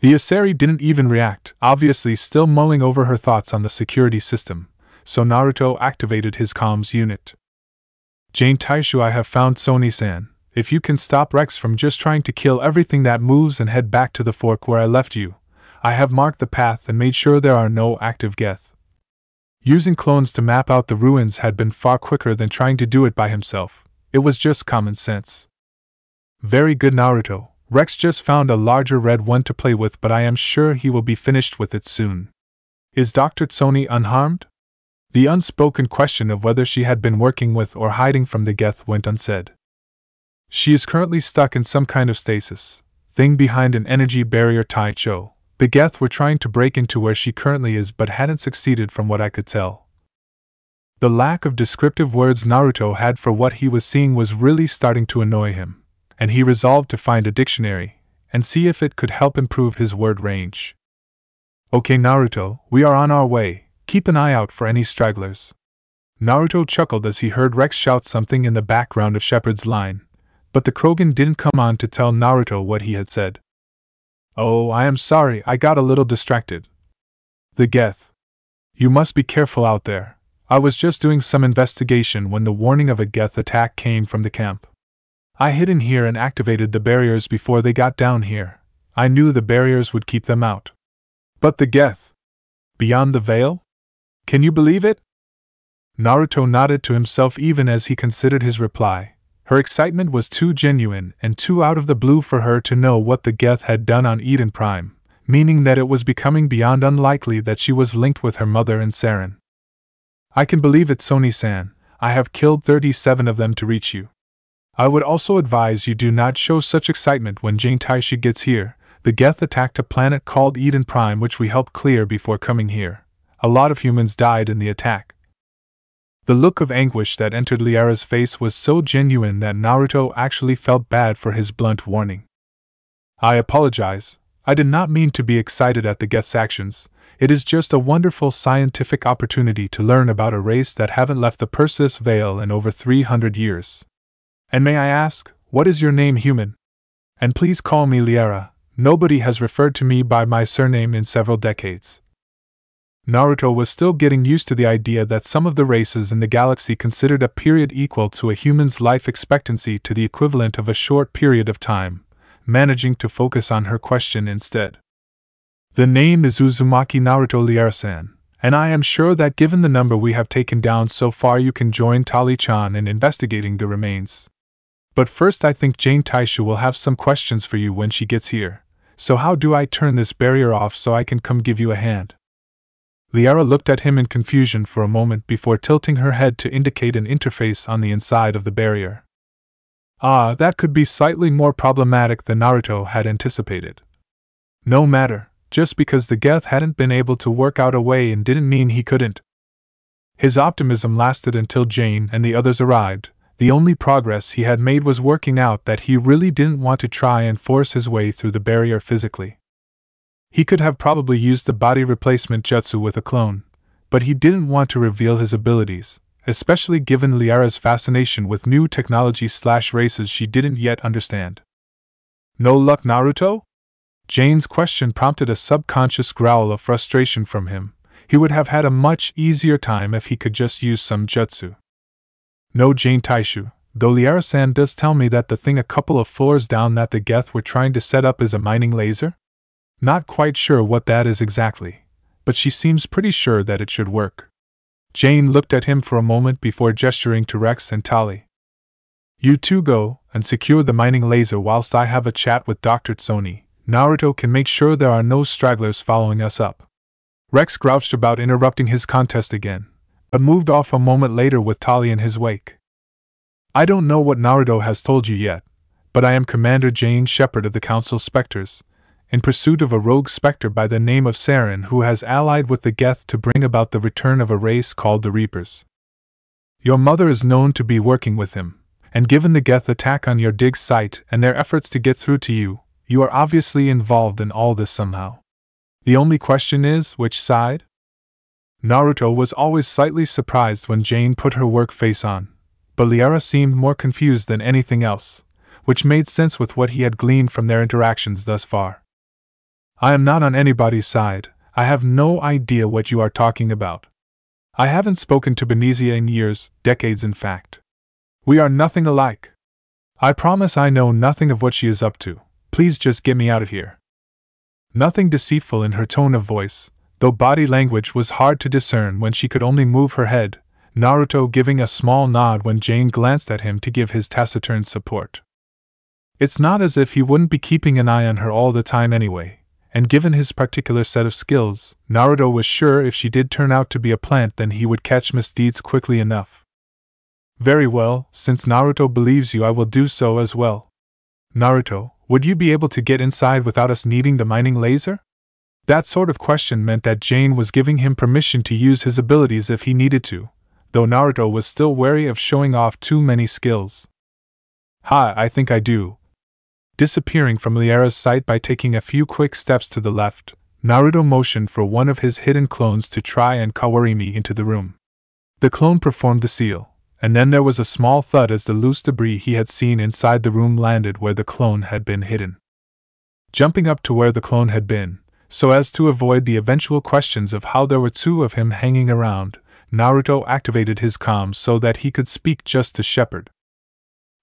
The Asari didn't even react, obviously still mulling over her thoughts on the security system, so Naruto activated his comms unit. Jane Taishu, I have found T'Soni-san. If you can stop Wrex from just trying to kill everything that moves and head back to the fork where I left you, I have marked the path and made sure there are no active Geth. Using clones to map out the ruins had been far quicker than trying to do it by himself. It was just common sense. Very good, Naruto. Wrex just found a larger red one to play with, but I am sure he will be finished with it soon. Is Doctor T'Soni unharmed? The unspoken question of whether she had been working with or hiding from the Geth went unsaid. She is currently stuck in some kind of stasis thing behind an energy barrier. Taicho, the Geth were trying to break into where she currently is but hadn't succeeded from what I could tell. The lack of descriptive words Naruto had for what he was seeing was really starting to annoy him, and he resolved to find a dictionary and see if it could help improve his word range. Okay, Naruto, we are on our way. Keep an eye out for any stragglers. Naruto chuckled as he heard Wrex shout something in the background of Shepard's line, but the Krogan didn't come on to tell Naruto what he had said. Oh, I am sorry, I got a little distracted. The Geth. You must be careful out there. I was just doing some investigation when the warning of a Geth attack came from the camp. I hid in here and activated the barriers before they got down here. I knew the barriers would keep them out. But the Geth. Beyond the veil? Can you believe it? Naruto nodded to himself even as he considered his reply. Her excitement was too genuine and too out of the blue for her to know what the Geth had done on Eden Prime, meaning that it was becoming beyond unlikely that she was linked with her mother and Saren. I can believe it, T'Soni-san. I have killed thirty-seven of them to reach you. I would also advise you do not show such excitement when Jane Taishu gets here. The Geth attacked a planet called Eden Prime which we helped clear before coming here. A lot of humans died in the attack. The look of anguish that entered Liara's face was so genuine that Naruto actually felt bad for his blunt warning. I apologize. I did not mean to be excited at the Geth's actions. It is just a wonderful scientific opportunity to learn about a race that haven't left the Persis Vale in over three hundred years. And may I ask, what is your name, human? And please call me Liara. Nobody has referred to me by my surname in several decades. Naruto was still getting used to the idea that some of the races in the galaxy considered a period equal to a human's life expectancy to the equivalent of a short period of time, managing to focus on her question instead. The name is Uzumaki, Naruto Liara-san, and I am sure that given the number we have taken down so far you can join Tali-chan in investigating the remains. But first I think Jane Taishu will have some questions for you when she gets here, so how do I turn this barrier off so I can come give you a hand? Liara looked at him in confusion for a moment before tilting her head to indicate an interface on the inside of the barrier. Ah, that could be slightly more problematic than Naruto had anticipated. No matter, just because the Geth hadn't been able to work out a way and didn't mean he couldn't. His optimism lasted until Jane and the others arrived. The only progress he had made was working out that he really didn't want to try and force his way through the barrier physically. He could have probably used the body replacement jutsu with a clone, but he didn't want to reveal his abilities, especially given Liara's fascination with new technology slash races she didn't yet understand. No luck, Naruto? Jane's question prompted a subconscious growl of frustration from him. He would have had a much easier time if he could just use some jutsu. No, Jane Taishu, though Liara-san does tell me that the thing a couple of floors down that the Geth were trying to set up is a mining laser? Not quite sure what that is exactly, but she seems pretty sure that it should work. Jane looked at him for a moment before gesturing to Wrex and Tali. You two go and secure the mining laser whilst I have a chat with Doctor T'Soni. Naruto can make sure there are no stragglers following us up. Wrex grouched about interrupting his contest again, but moved off a moment later with Tali in his wake. I don't know what Naruto has told you yet, but I am Commander Jane Shepard of the Council Spectres, in pursuit of a rogue Spectre by the name of Saren who has allied with the Geth to bring about the return of a race called the Reapers. Your mother is known to be working with him, and given the Geth attack on your dig site and their efforts to get through to you, you are obviously involved in all this somehow. The only question is, which side? Naruto was always slightly surprised when Jane put her work face on, but Liara seemed more confused than anything else, which made sense with what he had gleaned from their interactions thus far. I am not on anybody's side. I have no idea what you are talking about. I haven't spoken to Benizia in years, decades in fact. We are nothing alike. I promise I know nothing of what she is up to. Please just get me out of here. Nothing deceitful in her tone of voice, though body language was hard to discern when she could only move her head, Naruto giving a small nod when Jane glanced at him to give his taciturn support. It's not as if he wouldn't be keeping an eye on her all the time anyway, and given his particular set of skills, Naruto was sure if she did turn out to be a plant then he would catch misdeeds quickly enough. Very well, since Naruto believes you I will do so as well. Naruto, would you be able to get inside without us needing the mining laser? That sort of question meant that Jane was giving him permission to use his abilities if he needed to, though Naruto was still wary of showing off too many skills. Ha, I think I do. Disappearing from Liara's sight by taking a few quick steps to the left, Naruto motioned for one of his hidden clones to try and kawarimi into the room. The clone performed the seal, and then there was a small thud as the loose debris he had seen inside the room landed where the clone had been hidden. Jumping up to where the clone had been, so as to avoid the eventual questions of how there were two of him hanging around, Naruto activated his comms so that he could speak just to Shepard.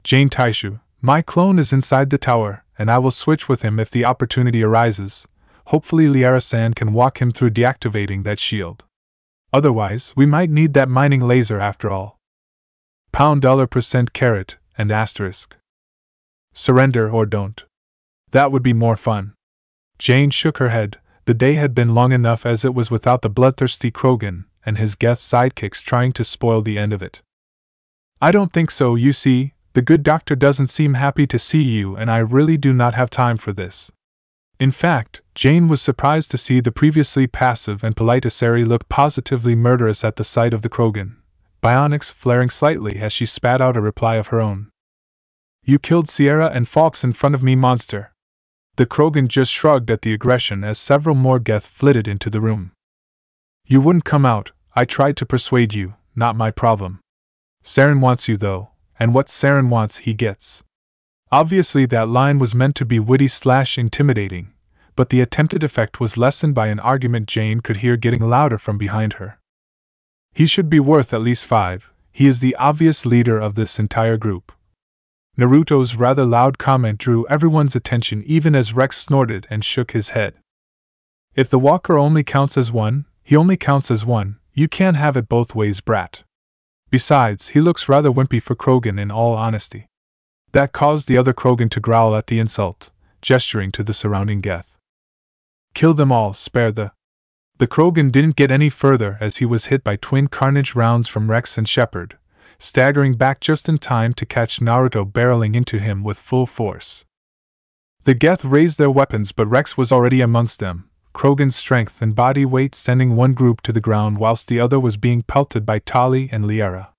Jane Taishu, my clone is inside the tower, and I will switch with him if the opportunity arises. Hopefully Liara-san can walk him through deactivating that shield. Otherwise, we might need that mining laser after all. Pound dollar percent carat and asterisk. Surrender or don't. That would be more fun. Jane shook her head. The day had been long enough as it was without the bloodthirsty Krogan and his Geth sidekicks trying to spoil the end of it. I don't think so, you see. The good doctor doesn't seem happy to see you and I really do not have time for this. In fact, Jane was surprised to see the previously passive and polite Asari look positively murderous at the sight of the Krogan. Bionics flaring slightly as she spat out a reply of her own. You killed Sierra and Fox in front of me, monster. The Krogan just shrugged at the aggression as several more Geth flitted into the room. You wouldn't come out, I tried to persuade you, not my problem. Saren wants you though, and what Saren wants he gets. Obviously that line was meant to be witty slash intimidating, but the attempted effect was lessened by an argument Jane could hear getting louder from behind her. He should be worth at least five. He is the obvious leader of this entire group. Naruto's rather loud comment drew everyone's attention even as Wrex snorted and shook his head. If the walker only counts as one, he only counts as one. You can't have it both ways, brat. Besides, he looks rather wimpy for Krogan in all honesty. That caused the other Krogan to growl at the insult, gesturing to the surrounding Geth. Kill them all, spare the... The Krogan didn't get any further as he was hit by twin carnage rounds from Wrex and Shepard, staggering back just in time to catch Naruto barreling into him with full force. The Geth raised their weapons but Wrex was already amongst them, Krogan's strength and body weight sending one group to the ground whilst the other was being pelted by Tali and Liara.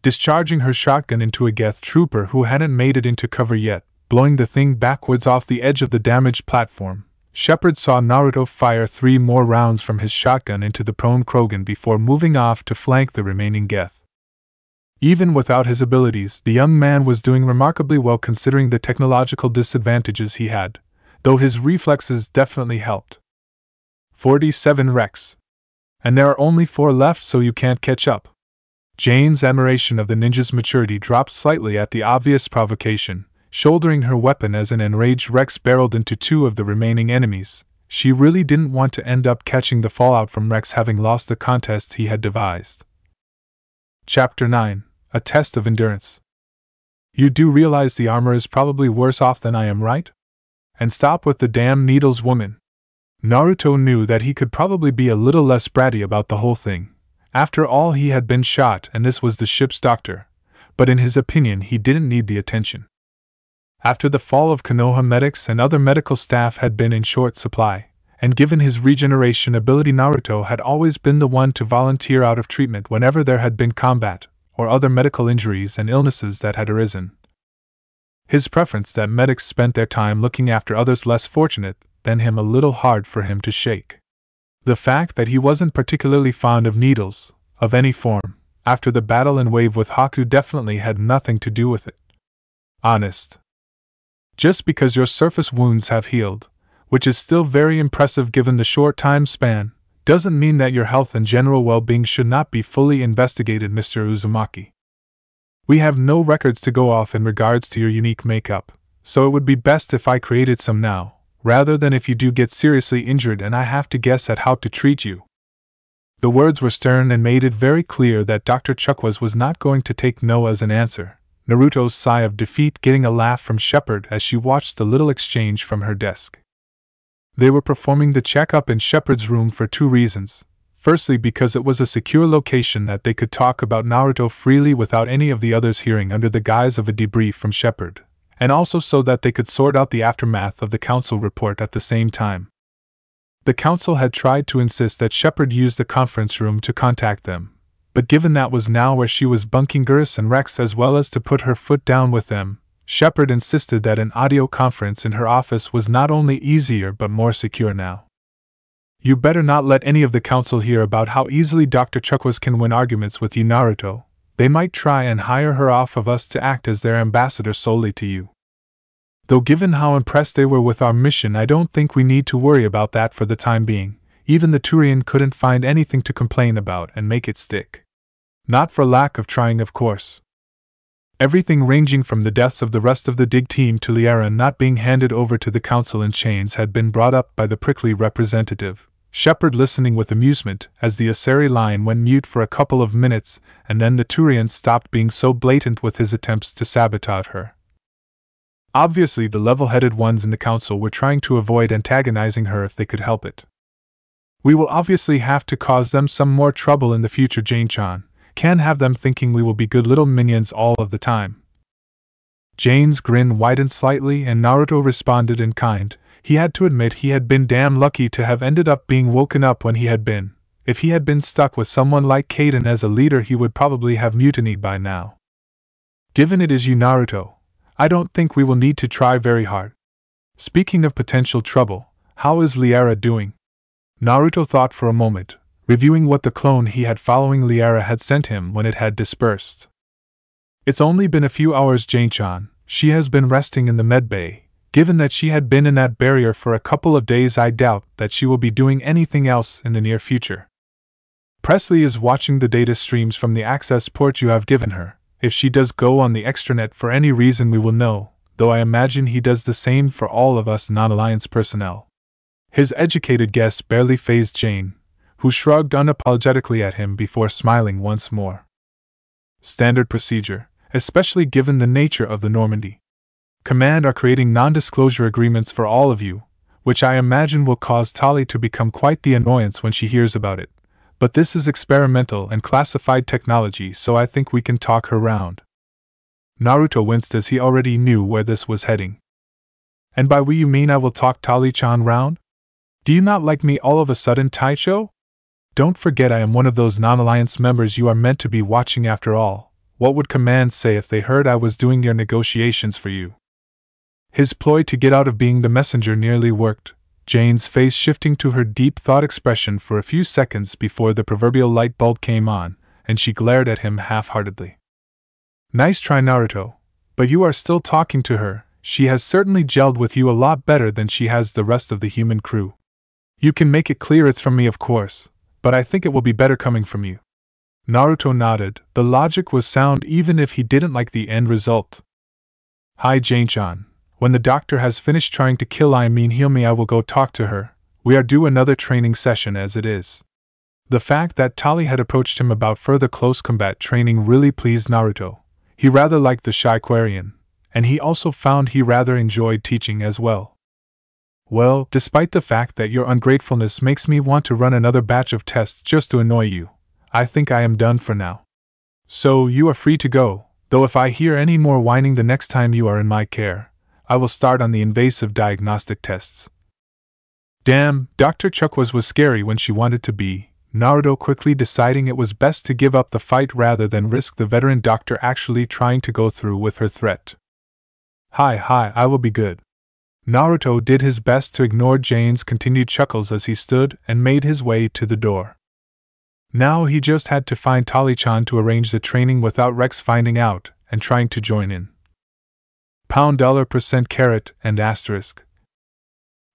Discharging her shotgun into a Geth trooper who hadn't made it into cover yet, blowing the thing backwards off the edge of the damaged platform, Shepard saw Naruto fire three more rounds from his shotgun into the prone Krogan before moving off to flank the remaining Geth. Even without his abilities, the young man was doing remarkably well considering the technological disadvantages he had, though his reflexes definitely helped. forty-seven Wrex. And there are only four left, so you can't catch up. Jane's admiration of the ninja's maturity dropped slightly at the obvious provocation. Shouldering her weapon as an enraged Wrex barreled into two of the remaining enemies, she really didn't want to end up catching the fallout from Wrex having lost the contest he had devised. Chapter nine. A Test of Endurance. You do realize the armor is probably worse off than I am, right? And stop with the damn needles, woman. Naruto knew that he could probably be a little less bratty about the whole thing. After all, he had been shot and this was the ship's doctor, but in his opinion he didn't need the attention. After the fall of Konoha, medics and other medical staff had been in short supply, and given his regeneration ability, Naruto had always been the one to volunteer out of treatment whenever there had been combat or other medical injuries and illnesses that had arisen. His preference that medics spent their time looking after others less fortunate than him a little hard for him to shake. The fact that he wasn't particularly fond of needles, of any form, after the battle and wave with Haku definitely had nothing to do with it. Honest. Just because your surface wounds have healed, which is still very impressive given the short time span, doesn't mean that your health and general well-being should not be fully investigated, Mister Uzumaki. We have no records to go off in regards to your unique makeup, so it would be best if I created some now, rather than if you do get seriously injured and I have to guess at how to treat you. The words were stern and made it very clear that Doctor Chukwas was not going to take no as an answer. Naruto's sigh of defeat getting a laugh from Shepard as she watched the little exchange from her desk. They were performing the checkup in Shepard's room for two reasons. Firstly, because it was a secure location that they could talk about Naruto freely without any of the others hearing under the guise of a debrief from Shepard, and also so that they could sort out the aftermath of the Council report at the same time. The Council had tried to insist that Shepard use the conference room to contact them, but given that was now where she was bunking Garrus and Wrex as well as to put her foot down with them, Shepard insisted that an audio conference in her office was not only easier but more secure now. You better not let any of the Council hear about how easily Doctor Chukwas can win arguments with you, Naruto. They might try and hire her off of us to act as their ambassador solely to you. Though given how impressed they were with our mission, I don't think we need to worry about that for the time being. Even the Turian couldn't find anything to complain about and make it stick. Not for lack of trying, of course. Everything ranging from the deaths of the rest of the dig team to Liara not being handed over to the Council in chains had been brought up by the prickly representative, Shepard listening with amusement as the Asari line went mute for a couple of minutes and then the Turian stopped being so blatant with his attempts to sabotage her. Obviously the level-headed ones in the Council were trying to avoid antagonizing her if they could help it. We will obviously have to cause them some more trouble in the future, Jane-chan. Can't have them thinking we will be good little minions all of the time. Jane's grin widened slightly and Naruto responded in kind. He had to admit he had been damn lucky to have ended up being woken up when he had been. If he had been stuck with someone like Kaden as a leader, he would probably have mutinied by now. Given it is you, Naruto, I don't think we will need to try very hard. Speaking of potential trouble, how is Liara doing? Naruto thought for a moment, reviewing what the clone he had following Liara had sent him when it had dispersed. It's only been a few hours, Jane-chan. She has been resting in the medbay. Given that she had been in that barrier for a couple of days, I doubt that she will be doing anything else in the near future. Pressley is watching the data streams from the access port you have given her. If she does go on the extranet for any reason, we will know, though I imagine he does the same for all of us non-Alliance personnel. His educated guess barely fazed Jane, who shrugged unapologetically at him before smiling once more. Standard procedure, especially given the nature of the Normandy. Command are creating non-disclosure agreements for all of you, which I imagine will cause Tali to become quite the annoyance when she hears about it, but this is experimental and classified technology, so I think we can talk her round. Naruto winced as he already knew where this was heading. And by we you mean I will talk Tali-chan round? Do you not like me all of a sudden, Taicho? Don't forget I am one of those non-alliance members you are meant to be watching after all. What would command say if they heard I was doing your negotiations for you? His ploy to get out of being the messenger nearly worked, Jane's face shifting to her deep thought expression for a few seconds before the proverbial light bulb came on, and she glared at him half-heartedly. Nice try, Naruto, but you are still talking to her. She has certainly gelled with you a lot better than she has the rest of the human crew. You can make it clear it's from me, of course, but I think it will be better coming from you. Naruto nodded. The logic was sound even if he didn't like the end result. Hi, Jane-chan. When the doctor has finished trying to kill I mean heal me I will go talk to her. We are due another training session as it is. The fact that Tali had approached him about further close combat training really pleased Naruto. He rather liked the shy Quarian, and he also found he rather enjoyed teaching as well. Well, despite the fact that your ungratefulness makes me want to run another batch of tests just to annoy you, I think I am done for now. So you are free to go, though if I hear any more whining the next time you are in my care, I will start on the invasive diagnostic tests. Damn, Doctor Chukwas was scary when she wanted to be, Naruto quickly deciding it was best to give up the fight rather than risk the veteran doctor actually trying to go through with her threat. Hi hi, I will be good. Naruto did his best to ignore Jane's continued chuckles as he stood and made his way to the door. Now he just had to find Tali-chan to arrange the training without Wrex finding out and trying to join in. Pound dollar percent carat and asterisk.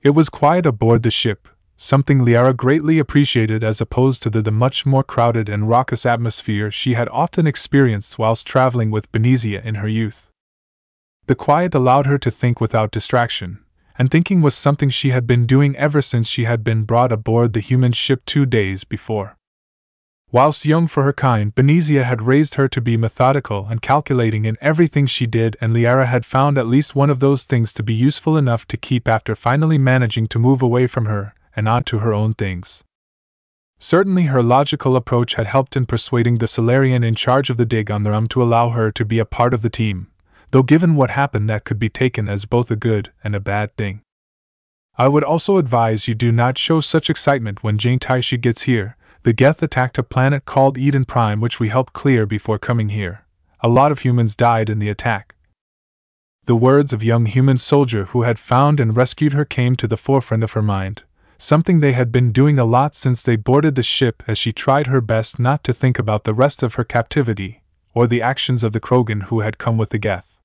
It was quiet aboard the ship, something Liara greatly appreciated as opposed to the, the much more crowded and raucous atmosphere she had often experienced whilst traveling with Benizia in her youth. The quiet allowed her to think without distraction, and thinking was something she had been doing ever since she had been brought aboard the human ship two days before. Whilst young for her kind, Benizia had raised her to be methodical and calculating in everything she did, and Liara had found at least one of those things to be useful enough to keep after finally managing to move away from her and onto her own things. Certainly her logical approach had helped in persuading the Solarian in charge of the dig on the rum to allow her to be a part of the team, though given what happened that could be taken as both a good and a bad thing. I would also advise you do not show such excitement when Jane Taishi gets here. The Geth attacked a planet called Eden Prime which we helped clear before coming here. A lot of humans died in the attack. The words of young human soldier who had found and rescued her came to the forefront of her mind, something they had been doing a lot since they boarded the ship as she tried her best not to think about the rest of her captivity, or the actions of the Krogan who had come with the Geth.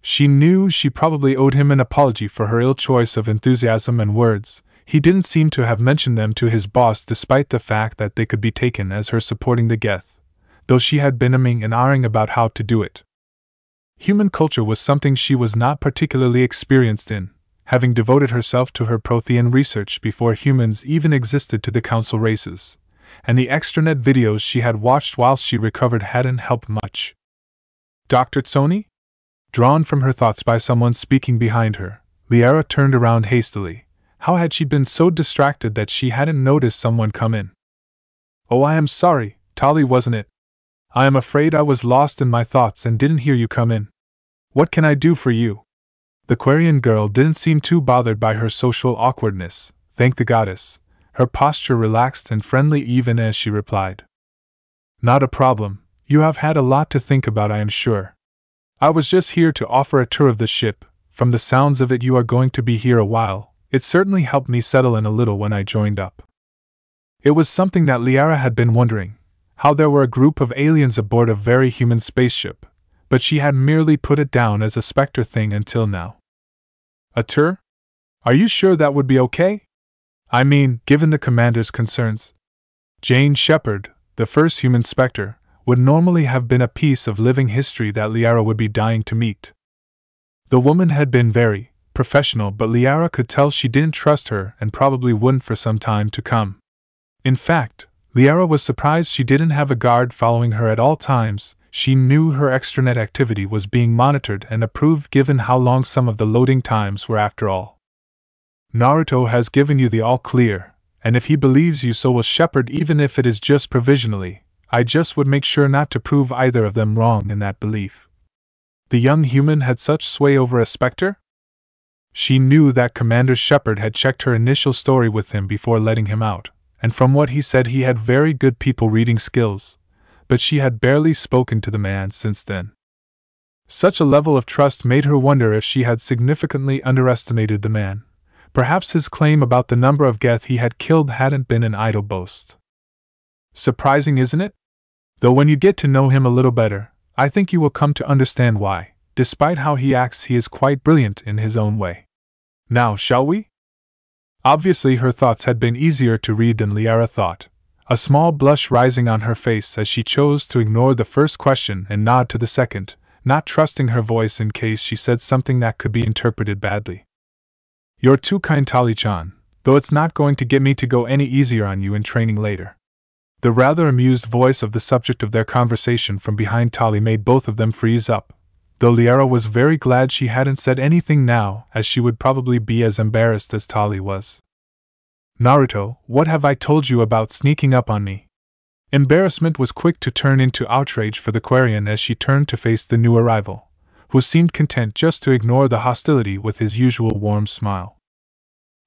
She knew she probably owed him an apology for her ill choice of enthusiasm and words. He didn't seem to have mentioned them to his boss despite the fact that they could be taken as her supporting the Geth, though she had been umming and ahhing about how to do it. Human culture was something she was not particularly experienced in, having devoted herself to her Prothean research before humans even existed to the Council races, and the extranet videos she had watched whilst she recovered hadn't helped much. Doctor T'Soni? Drawn from her thoughts by someone speaking behind her, Liara turned around hastily. How had she been so distracted that she hadn't noticed someone come in? Oh, I am sorry, Tali, wasn't it? I am afraid I was lost in my thoughts and didn't hear you come in. What can I do for you? The Quarian girl didn't seem too bothered by her social awkwardness, thank the goddess. Her posture relaxed and friendly even as she replied. Not a problem, you have had a lot to think about I am sure. I was just here to offer a tour of the ship. From the sounds of it you are going to be here a while. It certainly helped me settle in a little when I joined up. It was something that Liara had been wondering, how there were a group of aliens aboard a very human spaceship, but she had merely put it down as a Spectre thing until now. A tour? Are you sure that would be okay? I mean, given the commander's concerns. Jane Shepard, the first human Spectre, would normally have been a piece of living history that Liara would be dying to meet. The woman had been very professional, but Liara could tell she didn't trust her and probably wouldn't for some time to come. In fact, Liara was surprised she didn't have a guard following her at all times. She knew her extranet activity was being monitored and approved given how long some of the loading times were after all. Naruto has given you the all clear, and if he believes you so will Shepard even if it is just provisionally. I just would make sure not to prove either of them wrong in that belief. The young human had such sway over a Spectre? She knew that Commander Shepard had checked her initial story with him before letting him out, and from what he said he had very good people reading skills, but she had barely spoken to the man since then. Such a level of trust made her wonder if she had significantly underestimated the man. Perhaps his claim about the number of Geth he had killed hadn't been an idle boast. Surprising, isn't it? Though when you get to know him a little better, I think you will come to understand why, despite how he acts, he is quite brilliant in his own way. Now, shall we? Obviously her thoughts had been easier to read than Liara thought, a small blush rising on her face as she chose to ignore the first question and nod to the second, not trusting her voice in case she said something that could be interpreted badly. You're too kind, Tali-chan, though it's not going to get me to go any easier on you in training later. The rather amused voice of the subject of their conversation from behind Tali made both of them freeze up, though Liara was very glad she hadn't said anything now, as she would probably be as embarrassed as Tali was. Naruto, what have I told you about sneaking up on me? Embarrassment was quick to turn into outrage for the Quarian as she turned to face the new arrival, who seemed content just to ignore the hostility with his usual warm smile.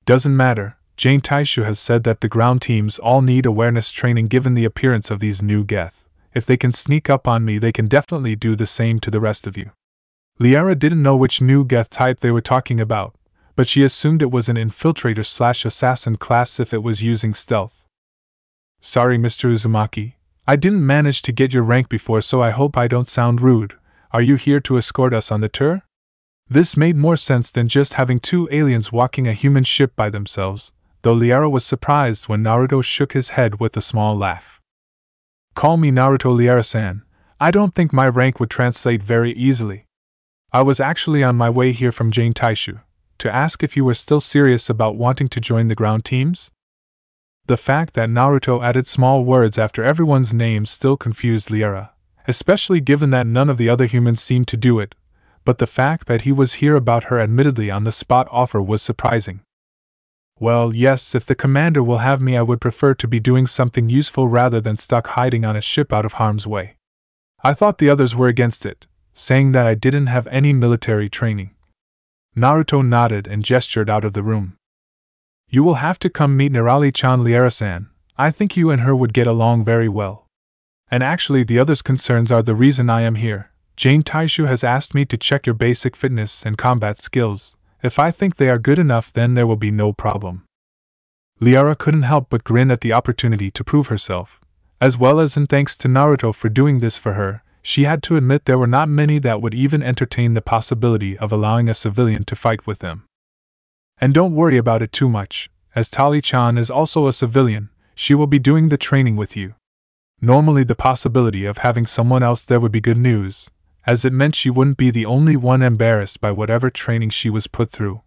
Doesn't matter, Jane Taishu has said that the ground teams all need awareness training given the appearance of these new Geth. If they can sneak up on me, they can definitely do the same to the rest of you. Liara didn't know which new Geth type they were talking about, but she assumed it was an infiltrator slash assassin class if it was using stealth. Sorry, Mister Uzumaki, I didn't manage to get your rank before, so I hope I don't sound rude. Are you here to escort us on the tour? This made more sense than just having two aliens walking a human ship by themselves, though Liara was surprised when Naruto shook his head with a small laugh. Call me Naruto, Liara-san. I don't think my rank would translate very easily. I was actually on my way here from Jane Taishu to ask if you were still serious about wanting to join the ground teams? The fact that Naruto added small words after everyone's name still confused Liara, especially given that none of the other humans seemed to do it, but the fact that he was here about her admittedly on-the-spot offer was surprising. Well, yes, if the commander will have me, I would prefer to be doing something useful rather than stuck hiding on a ship out of harm's way. I thought the others were against it, saying that I didn't have any military training. Naruto nodded and gestured out of the room. You will have to come meet Nirali-chan, Liara-san. I think you and her would get along very well. And actually, the others' concerns are the reason I am here. Jane Taishu has asked me to check your basic fitness and combat skills. If I think they are good enough, then there will be no problem. Liara couldn't help but grin at the opportunity to prove herself, as well as in thanks to Naruto for doing this for her. She had to admit there were not many that would even entertain the possibility of allowing a civilian to fight with them. And don't worry about it too much, as Tali-chan is also a civilian. She will be doing the training with you. Normally, the possibility of having someone else there would be good news, as it meant she wouldn't be the only one embarrassed by whatever training she was put through.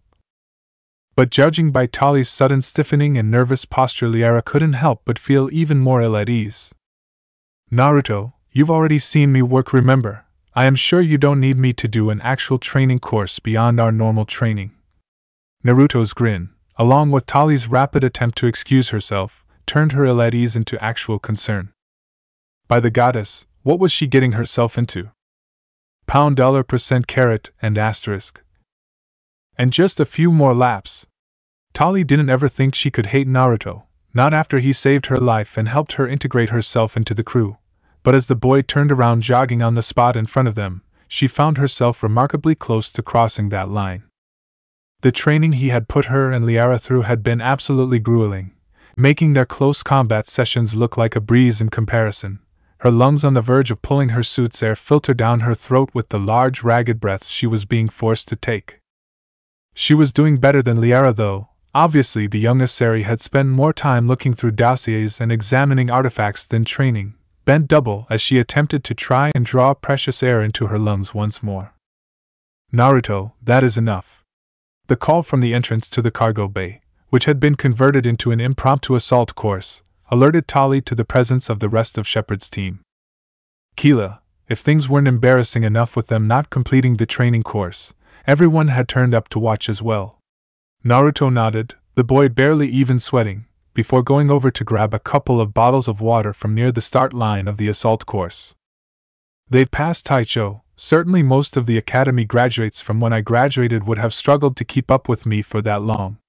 But judging by Tali's sudden stiffening and nervous posture, Liara couldn't help but feel even more ill at ease. Naruto, you've already seen me work, remember? I am sure you don't need me to do an actual training course beyond our normal training. Naruto's grin, along with Tali's rapid attempt to excuse herself, turned her ill at ease into actual concern. By the goddess, what was she getting herself into? Pound dollar percent carat and asterisk. And just a few more laps. Tali didn't ever think she could hate Naruto, not after he saved her life and helped her integrate herself into the crew, but as the boy turned around jogging on the spot in front of them, she found herself remarkably close to crossing that line. The training he had put her and Liara through had been absolutely grueling, making their close combat sessions look like a breeze in comparison. Her lungs on the verge of pulling her suit's air filter down her throat with the large ragged breaths she was being forced to take. She was doing better than Liara though. Obviously the young Asari had spent more time looking through dossiers and examining artifacts than training, bent double as she attempted to try and draw precious air into her lungs once more. Naruto, that is enough. The call from the entrance to the cargo bay, which had been converted into an impromptu assault course, alerted Tali to the presence of the rest of Shepard's team. Keela, if things weren't embarrassing enough with them not completing the training course, everyone had turned up to watch as well. Naruto nodded, the boy barely even sweating, before going over to grab a couple of bottles of water from near the start line of the assault course. They'd passed Taicho, Certainly most of the academy graduates from when I graduated would have struggled to keep up with me for that long.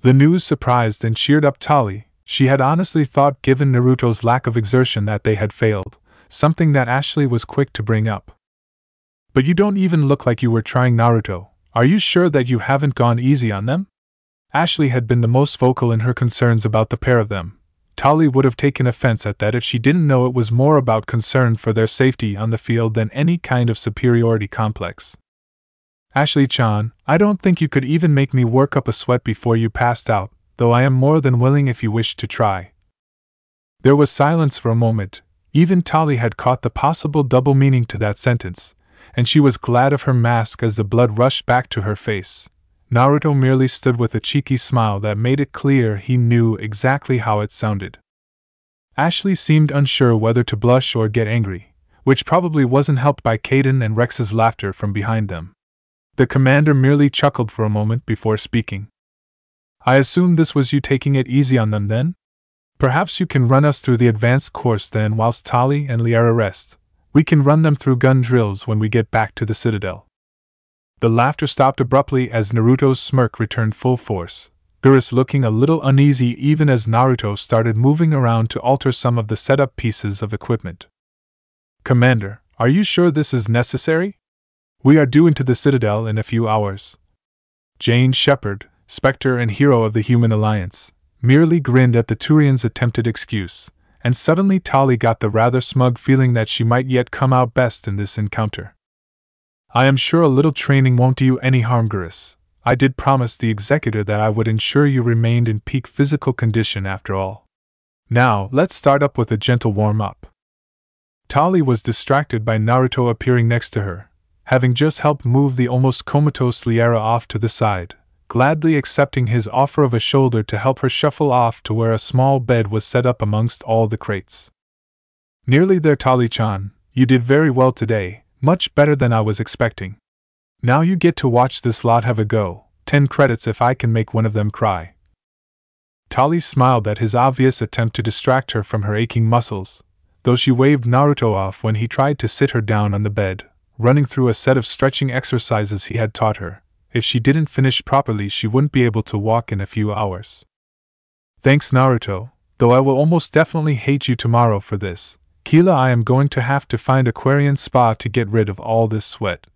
The news surprised and cheered up Tali. She had honestly thought, given Naruto's lack of exertion, that they had failed, something that Ashley was quick to bring up. But you don't even look like you were trying, Naruto. Are you sure that you haven't gone easy on them? Ashley had been the most vocal in her concerns about the pair of them. Tali would have taken offense at that if she didn't know it was more about concern for their safety on the field than any kind of superiority complex. Ashley-chan, I don't think you could even make me work up a sweat before you passed out, though I am more than willing if you wish to try. There was silence for a moment. Even Tali had caught the possible double meaning to that sentence, and she was glad of her mask as the blood rushed back to her face. Naruto merely stood with a cheeky smile that made it clear he knew exactly how it sounded. Ashley seemed unsure whether to blush or get angry, which probably wasn't helped by Kaden and Rex's laughter from behind them. The commander merely chuckled for a moment before speaking. I assume this was you taking it easy on them then? Perhaps you can run us through the advanced course then whilst Tali and Liara rest. We can run them through gun drills when we get back to the Citadel. The laughter stopped abruptly as Naruto's smirk returned full force, Garrus looking a little uneasy even as Naruto started moving around to alter some of the setup pieces of equipment. Commander, are you sure this is necessary? We are due into the Citadel in a few hours. Jane Shepard, Spectre and hero of the Human Alliance, merely grinned at the Turian's attempted excuse, and suddenly Tali got the rather smug feeling that she might yet come out best in this encounter. I am sure a little training won't do you any harm, Garrus. I did promise the Executor that I would ensure you remained in peak physical condition after all. Now, let's start up with a gentle warm-up. Tali was distracted by Naruto appearing next to her, having just helped move the almost comatose Liara off to the side, gladly accepting his offer of a shoulder to help her shuffle off to where a small bed was set up amongst all the crates. Nearly there, Tali-chan, you did very well today, much better than I was expecting. Now you get to watch this lot have a go, ten credits if I can make one of them cry. Tali smiled at his obvious attempt to distract her from her aching muscles, though she waved Naruto off when he tried to sit her down on the bed, running through a set of stretching exercises he had taught her. If she didn't finish properly, she wouldn't be able to walk in a few hours. Thanks, Naruto, though I will almost definitely hate you tomorrow for this. Kila, I am going to have to find a Quarian spa to get rid of all this sweat.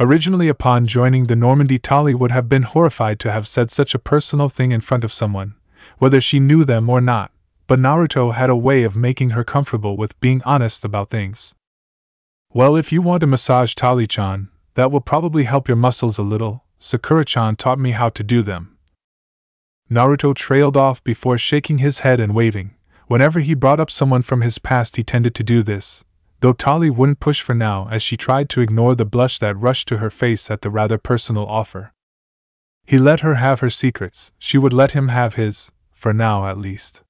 Originally, upon joining the Normandy, Tali would have been horrified to have said such a personal thing in front of someone, whether she knew them or not, but Naruto had a way of making her comfortable with being honest about things. Well, if you want a massage, Tali-chan, that will probably help your muscles a little. Sakura-chan taught me how to do them. Naruto trailed off before shaking his head and waving. Whenever he brought up someone from his past, he tended to do this, though Tali wouldn't push for now as she tried to ignore the blush that rushed to her face at the rather personal offer. He let her have her secrets. She would let him have his, for now at least.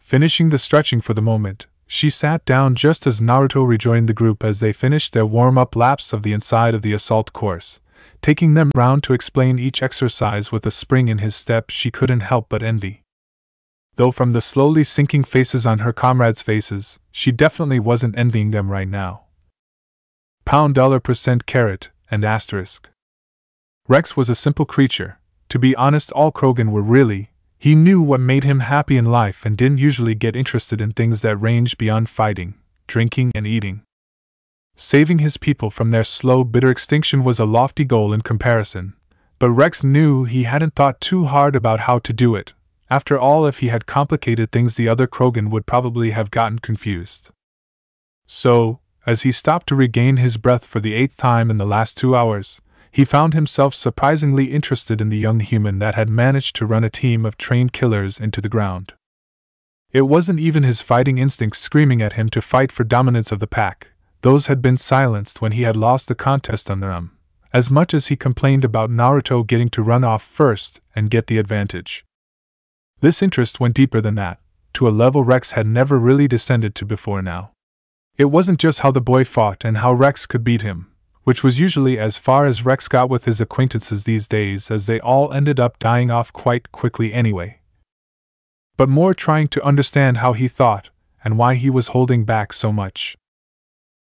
Finishing the stretching for the moment, she sat down just as Naruto rejoined the group as they finished their warm-up laps of the inside of the assault course, taking them round to explain each exercise with a spring in his step she couldn't help but envy. Though from the slowly sinking faces on her comrades' faces, she definitely wasn't envying them right now. Pound dollar percent carrot and asterisk. Wrex was a simple creature. To be honest, all Krogan were really. He knew what made him happy in life and didn't usually get interested in things that ranged beyond fighting, drinking, and eating. Saving his people from their slow, bitter extinction was a lofty goal in comparison, but Wrex knew he hadn't thought too hard about how to do it. After all, if he had complicated things, the other Krogan would probably have gotten confused. So, as he stopped to regain his breath for the eighth time in the last two hours, he found himself surprisingly interested in the young human that had managed to run a team of trained killers into the ground. It wasn't even his fighting instincts screaming at him to fight for dominance of the pack. Those had been silenced when he had lost the contest on them, as much as he complained about Naruto getting to run off first and get the advantage. This interest went deeper than that, to a level Wrex had never really descended to before now. It wasn't just how the boy fought and how Wrex could beat him, which was usually as far as Wrex got with his acquaintances these days, as they all ended up dying off quite quickly anyway. But more trying to understand how he thought, and why he was holding back so much.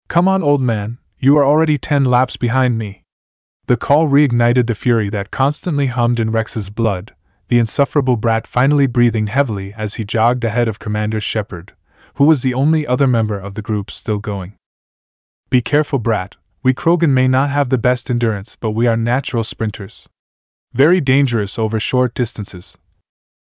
Come on, old man, You are already ten laps behind me. The call reignited the fury that constantly hummed in Rex's blood, the insufferable brat finally breathing heavily as he jogged ahead of Commander Shepard, who was the only other member of the group still going. Be careful, brat. We Krogan may not have the best endurance, but we are natural sprinters. Very dangerous over short distances.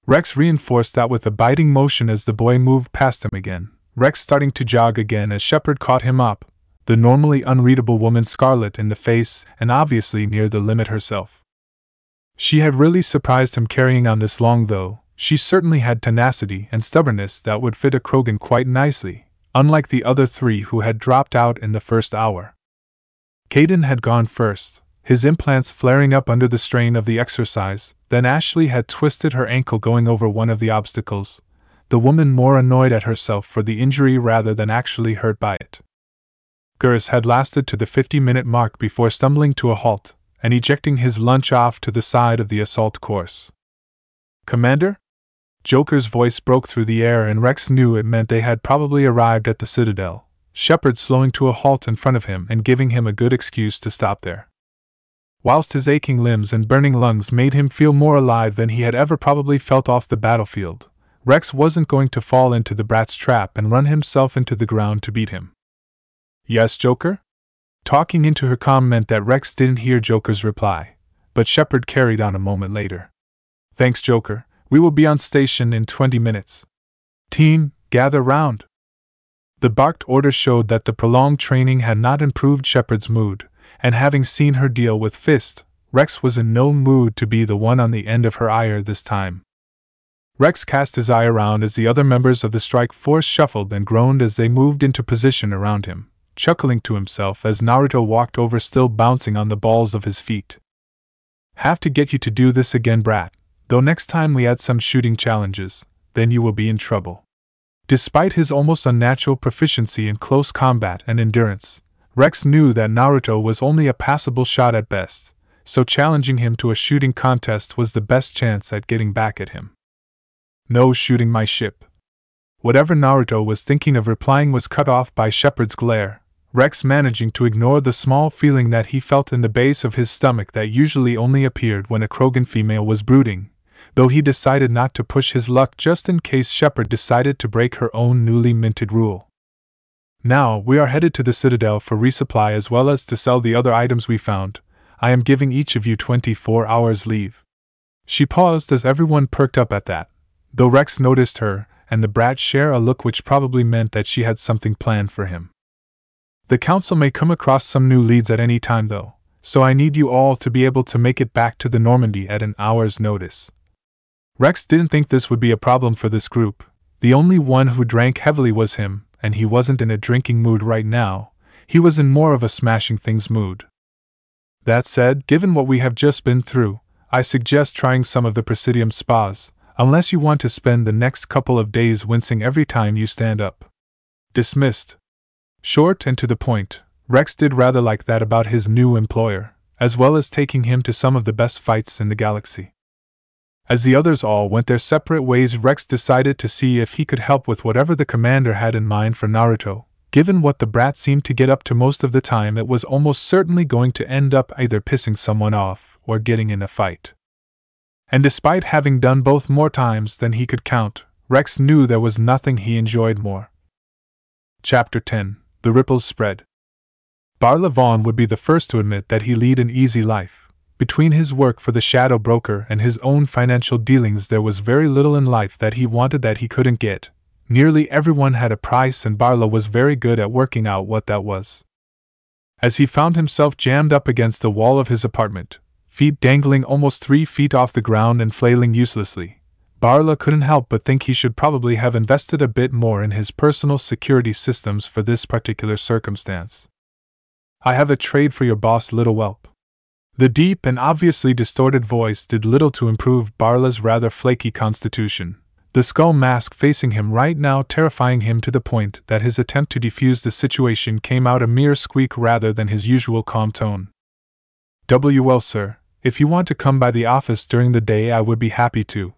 Wrex reinforced that with a biting motion as the boy moved past him again, Wrex starting to jog again as Shepard caught him up, the normally unreadable woman scarlet in the face and obviously near the limit herself. She had really surprised him carrying on this long though. She certainly had tenacity and stubbornness that would fit a Krogan quite nicely, unlike the other three who had dropped out in the first hour. Caden had gone first, his implants flaring up under the strain of the exercise, then Ashley had twisted her ankle going over one of the obstacles, the woman more annoyed at herself for the injury rather than actually hurt by it. Garrus had lasted to the fifty-minute mark before stumbling to a halt and ejecting his lunch off to the side of the assault course. "Commander?" Joker's voice broke through the air and Wrex knew it meant they had probably arrived at the Citadel, Shepard slowing to a halt in front of him and giving him a good excuse to stop there. Whilst his aching limbs and burning lungs made him feel more alive than he had ever probably felt off the battlefield, Wrex wasn't going to fall into the brat's trap and run himself into the ground to beat him. "Yes, Joker?" Talking into her calm meant that Wrex didn't hear Joker's reply, but Shepard carried on a moment later. "Thanks, Joker. We will be on station in twenty minutes. Team, gather round." The barked order showed that the prolonged training had not improved Shepard's mood, and having seen her deal with Fist, Wrex was in no mood to be the one on the end of her ire this time. Wrex cast his eye around as the other members of the strike force shuffled and groaned as they moved into position around him, chuckling to himself as Naruto walked over still bouncing on the balls of his feet. "Have to get you to do this again, brat, though next time we add some shooting challenges, then you will be in trouble." Despite his almost unnatural proficiency in close combat and endurance, Wrex knew that Naruto was only a passable shot at best, so challenging him to a shooting contest was the best chance at getting back at him. "No shooting my ship." Whatever Naruto was thinking of replying was cut off by Shepard's glare, Wrex managing to ignore the small feeling that he felt in the base of his stomach that usually only appeared when a Krogan female was brooding, though he decided not to push his luck just in case Shepard decided to break her own newly minted rule. "Now, we are headed to the Citadel for resupply as well as to sell the other items we found. I am giving each of you twenty-four hours leave." She paused as everyone perked up at that, though Wrex noticed her and the brat share a look which probably meant that she had something planned for him. "The Council may come across some new leads at any time though, so I need you all to be able to make it back to the Normandy at an hour's notice." Wrex didn't think this would be a problem for this group. The only one who drank heavily was him, and he wasn't in a drinking mood right now. He was in more of a smashing things mood. "That said, given what we have just been through, I suggest trying some of the Presidium spas, unless you want to spend the next couple of days wincing every time you stand up." Dismissed. Short and to the point, Wrex did rather like that about his new employer, as well as taking him to some of the best fights in the galaxy. As the others all went their separate ways, Wrex decided to see if he could help with whatever the commander had in mind for Naruto. Given what the brat seemed to get up to most of the time, it was almost certainly going to end up either pissing someone off or getting in a fight. And despite having done both more times than he could count, Wrex knew there was nothing he enjoyed more. Chapter ten. The Ripples Spread. Bar Levon would be the first to admit that he lead an easy life. Between his work for the Shadow Broker and his own financial dealings there was very little in life that he wanted that he couldn't get. Nearly everyone had a price and Barla was very good at working out what that was. As he found himself jammed up against the wall of his apartment, feet dangling almost three feet off the ground and flailing uselessly, Barla couldn't help but think he should probably have invested a bit more in his personal security systems for this particular circumstance. "I have a trade for your boss, little whelp." The deep and obviously distorted voice did little to improve Barla's rather flaky constitution, the skull mask facing him right now terrifying him to the point that his attempt to defuse the situation came out a mere squeak rather than his usual calm tone. "W L, sir. If you want to come by the office during the day, I would be happy to."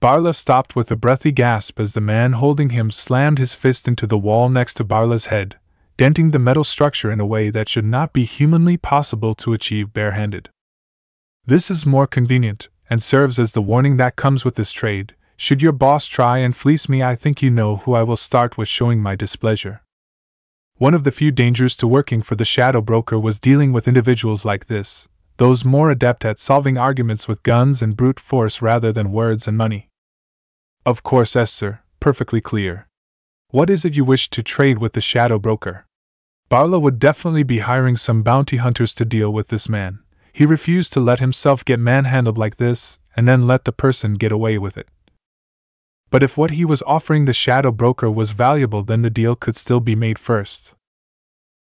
Barla stopped with a breathy gasp as the man holding him slammed his fist into the wall next to Barla's head, denting the metal structure in a way that should not be humanly possible to achieve barehanded. This is more convenient, and serves as the warning that comes with this trade. Should your boss try and fleece me, I think you know who I will start with showing my displeasure. One of the few dangers to working for the shadow broker was dealing with individuals like this, those more adept at solving arguments with guns and brute force rather than words and money. Of course, Esther, perfectly clear. What is it you wish to trade with the shadow broker? Barlow would definitely be hiring some bounty hunters to deal with this man. He refused to let himself get manhandled like this and then let the person get away with it. But if what he was offering the shadow broker was valuable, then the deal could still be made first.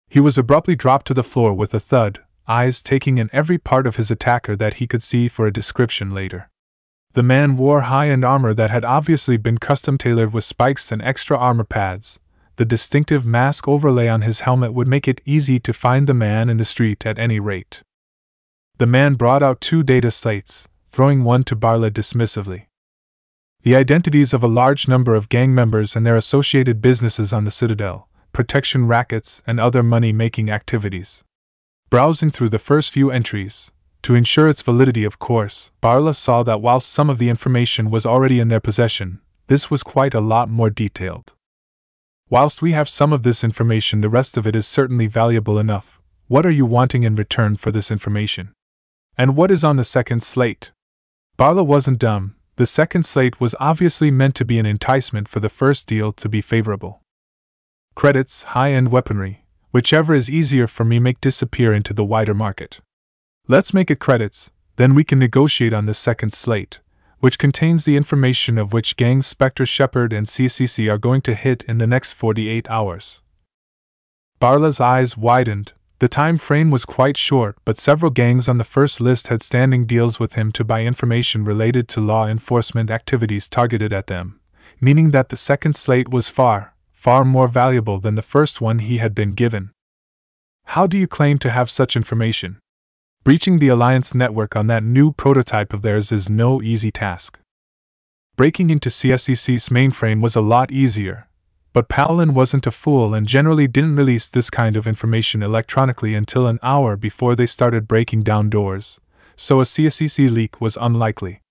He was abruptly dropped to the floor with a thud, eyes taking in every part of his attacker that he could see for a description later. The man wore high-end armor that had obviously been custom-tailored with spikes and extra armor pads. The distinctive mask overlay on his helmet would make it easy to find the man in the street at any rate. The man brought out two data slates, throwing one to Barla dismissively. The identities of a large number of gang members and their associated businesses on the Citadel, protection rackets, and other money-making activities. Browsing through the first few entries, to ensure its validity of course, Barla saw that while some of the information was already in their possession, this was quite a lot more detailed. Whilst we have some of this information, the rest of it is certainly valuable enough. What are you wanting in return for this information? And what is on the second slate? Barla wasn't dumb. The second slate was obviously meant to be an enticement for the first deal to be favorable. Credits, high-end weaponry, whichever is easier for me, make disappear into the wider market. Let's make it credits, then we can negotiate on the second slate, which contains the information of which gangs Spectre, Shepard, and C C C are going to hit in the next forty-eight hours. Barla's eyes widened. The time frame was quite short, but several gangs on the first list had standing deals with him to buy information related to law enforcement activities targeted at them, meaning that the second slate was far, far more valuable than the first one he had been given. How do you claim to have such information? Breaching the Alliance network on that new prototype of theirs is no easy task. Breaking into C S C C's mainframe was a lot easier. But Pallin wasn't a fool and generally didn't release this kind of information electronically until an hour before they started breaking down doors, so a C S C C leak was unlikely.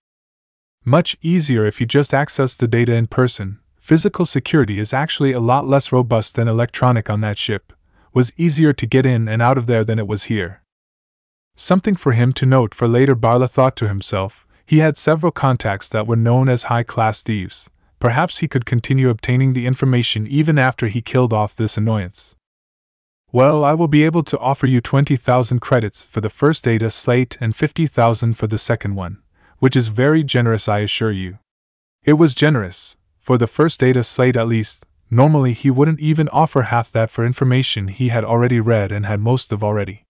Much easier if you just access the data in person. Physical security is actually a lot less robust than electronic on that ship. Was easier to get in and out of there than it was here. Something for him to note for later, Barla thought to himself. He had several contacts that were known as high-class thieves. Perhaps he could continue obtaining the information even after he killed off this annoyance. Well, I will be able to offer you twenty thousand credits for the first data slate and fifty thousand for the second one, which is very generous, I assure you. It was generous, for the first data slate at least. Normally he wouldn't even offer half that for information he had already read and had most of already.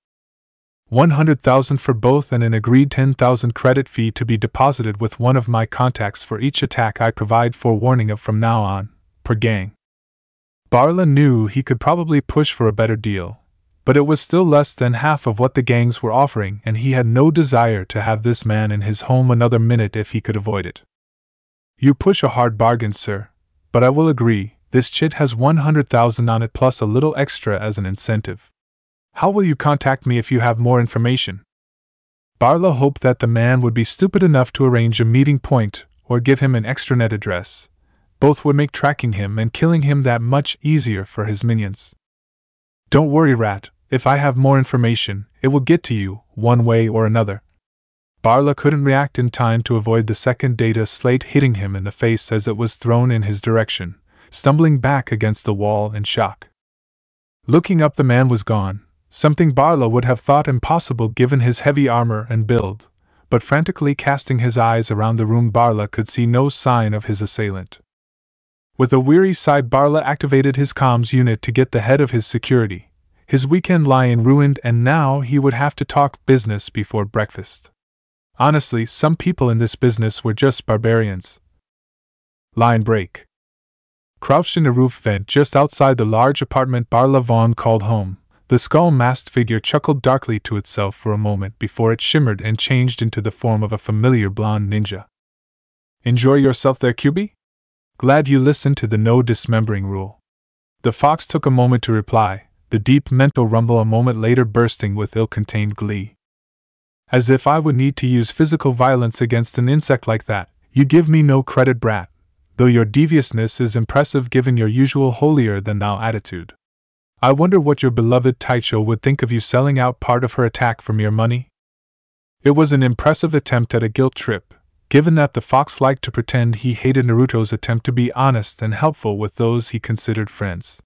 one hundred thousand for both and an agreed ten thousand credit fee to be deposited with one of my contacts for each attack I provide forewarning of from now on, per gang. Barla knew he could probably push for a better deal, but it was still less than half of what the gangs were offering, and he had no desire to have this man in his home another minute if he could avoid it. You push a hard bargain, sir, but I will agree, this chit has one hundred thousand on it plus a little extra as an incentive. How will you contact me if you have more information? Barla hoped that the man would be stupid enough to arrange a meeting point, or give him an extranet address. Both would make tracking him and killing him that much easier for his minions. Don't worry, Rat, if I have more information, it will get to you, one way or another. Barla couldn't react in time to avoid the second data slate hitting him in the face as it was thrown in his direction, stumbling back against the wall in shock. Looking up, the man was gone. Something Barla would have thought impossible given his heavy armor and build, but frantically casting his eyes around the room, Barla could see no sign of his assailant. With a weary sigh, Barla activated his comms unit to get the head of his security. His weekend lie-in ruined, and now he would have to talk business before breakfast. Honestly, some people in this business were just barbarians. Line break. Crouched in a roof vent just outside the large apartment Barla Vaughn called home, the skull-masked figure chuckled darkly to itself for a moment before it shimmered and changed into the form of a familiar blonde ninja. Enjoy yourself there, Kyuubi? Glad you listened to the no dismembering rule. The fox took a moment to reply, the deep mental rumble a moment later bursting with ill-contained glee. As if I would need to use physical violence against an insect like that. You give me no credit, brat, though your deviousness is impressive given your usual holier-than-thou attitude. I wonder what your beloved Taicho would think of you selling out part of her attack for mere money? It was an impressive attempt at a guilt trip, given that the fox liked to pretend he hated Naruto's attempt to be honest and helpful with those he considered friends.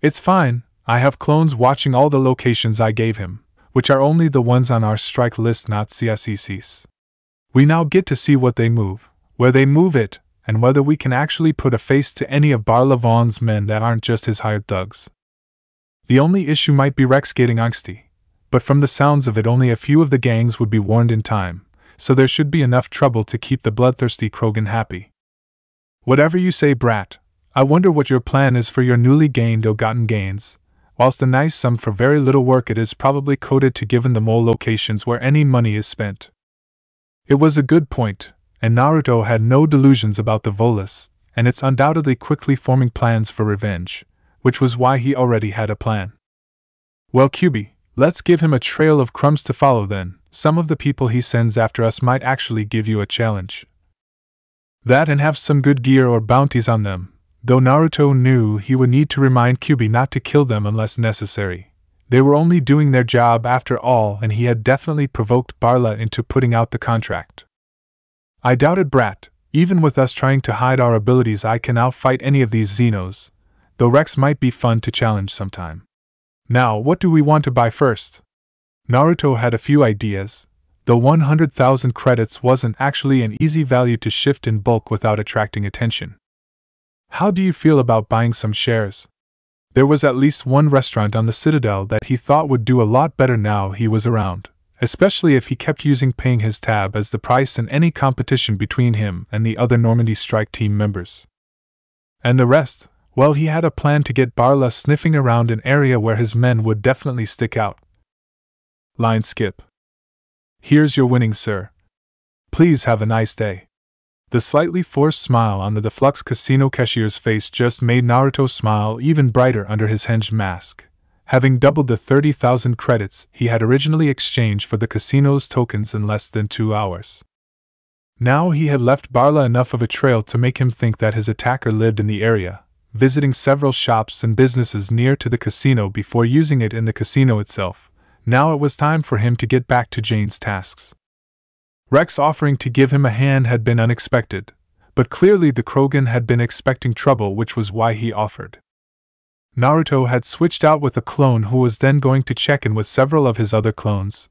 It's fine, I have clones watching all the locations I gave him, which are only the ones on our strike list, not C S E Cs. We now get to see what they move, where they move it, and whether we can actually put a face to any of Barlavon's men that aren't just his hired thugs. The only issue might be Wrex getting angsty, but from the sounds of it only a few of the gangs would be warned in time, so there should be enough trouble to keep the bloodthirsty Krogan happy. Whatever you say, brat, I wonder what your plan is for your newly gained or gotten gains, whilst a nice sum for very little work it is probably coded to given the mole locations where any money is spent. It was a good point, and Naruto had no delusions about the Volus, and it's undoubtedly quickly forming plans for revenge, which was why he already had a plan. Well, Kyuubi, let's give him a trail of crumbs to follow then. Some of the people he sends after us might actually give you a challenge. That and have some good gear or bounties on them, though Naruto knew he would need to remind Kyuubi not to kill them unless necessary. They were only doing their job after all, and he had definitely provoked Barla into putting out the contract. I doubted, brat, even with us trying to hide our abilities I can outfight any of these Xenos, though Wrex might be fun to challenge sometime. Now what do we want to buy first? Naruto had a few ideas, though one hundred thousand credits wasn't actually an easy value to shift in bulk without attracting attention. How do you feel about buying some shares? There was at least one restaurant on the Citadel that he thought would do a lot better now he was around, especially if he kept using paying his tab as the price in any competition between him and the other Normandy strike team members. And the rest, well, he had a plan to get Barla sniffing around an area where his men would definitely stick out. Line skip. Here's your winnings, sir. Please have a nice day. The slightly forced smile on the Deflux casino cashier's face just made Naruto smile even brighter under his henge mask, having doubled the thirty thousand credits he had originally exchanged for the casino's tokens in less than two hours. Now he had left Barla enough of a trail to make him think that his attacker lived in the area, visiting several shops and businesses near to the casino before using it in the casino itself. Now it was time for him to get back to Jane's tasks. Wrex offering to give him a hand had been unexpected, but clearly the Krogan had been expecting trouble, which was why he offered. Naruto had switched out with a clone who was then going to check in with several of his other clones,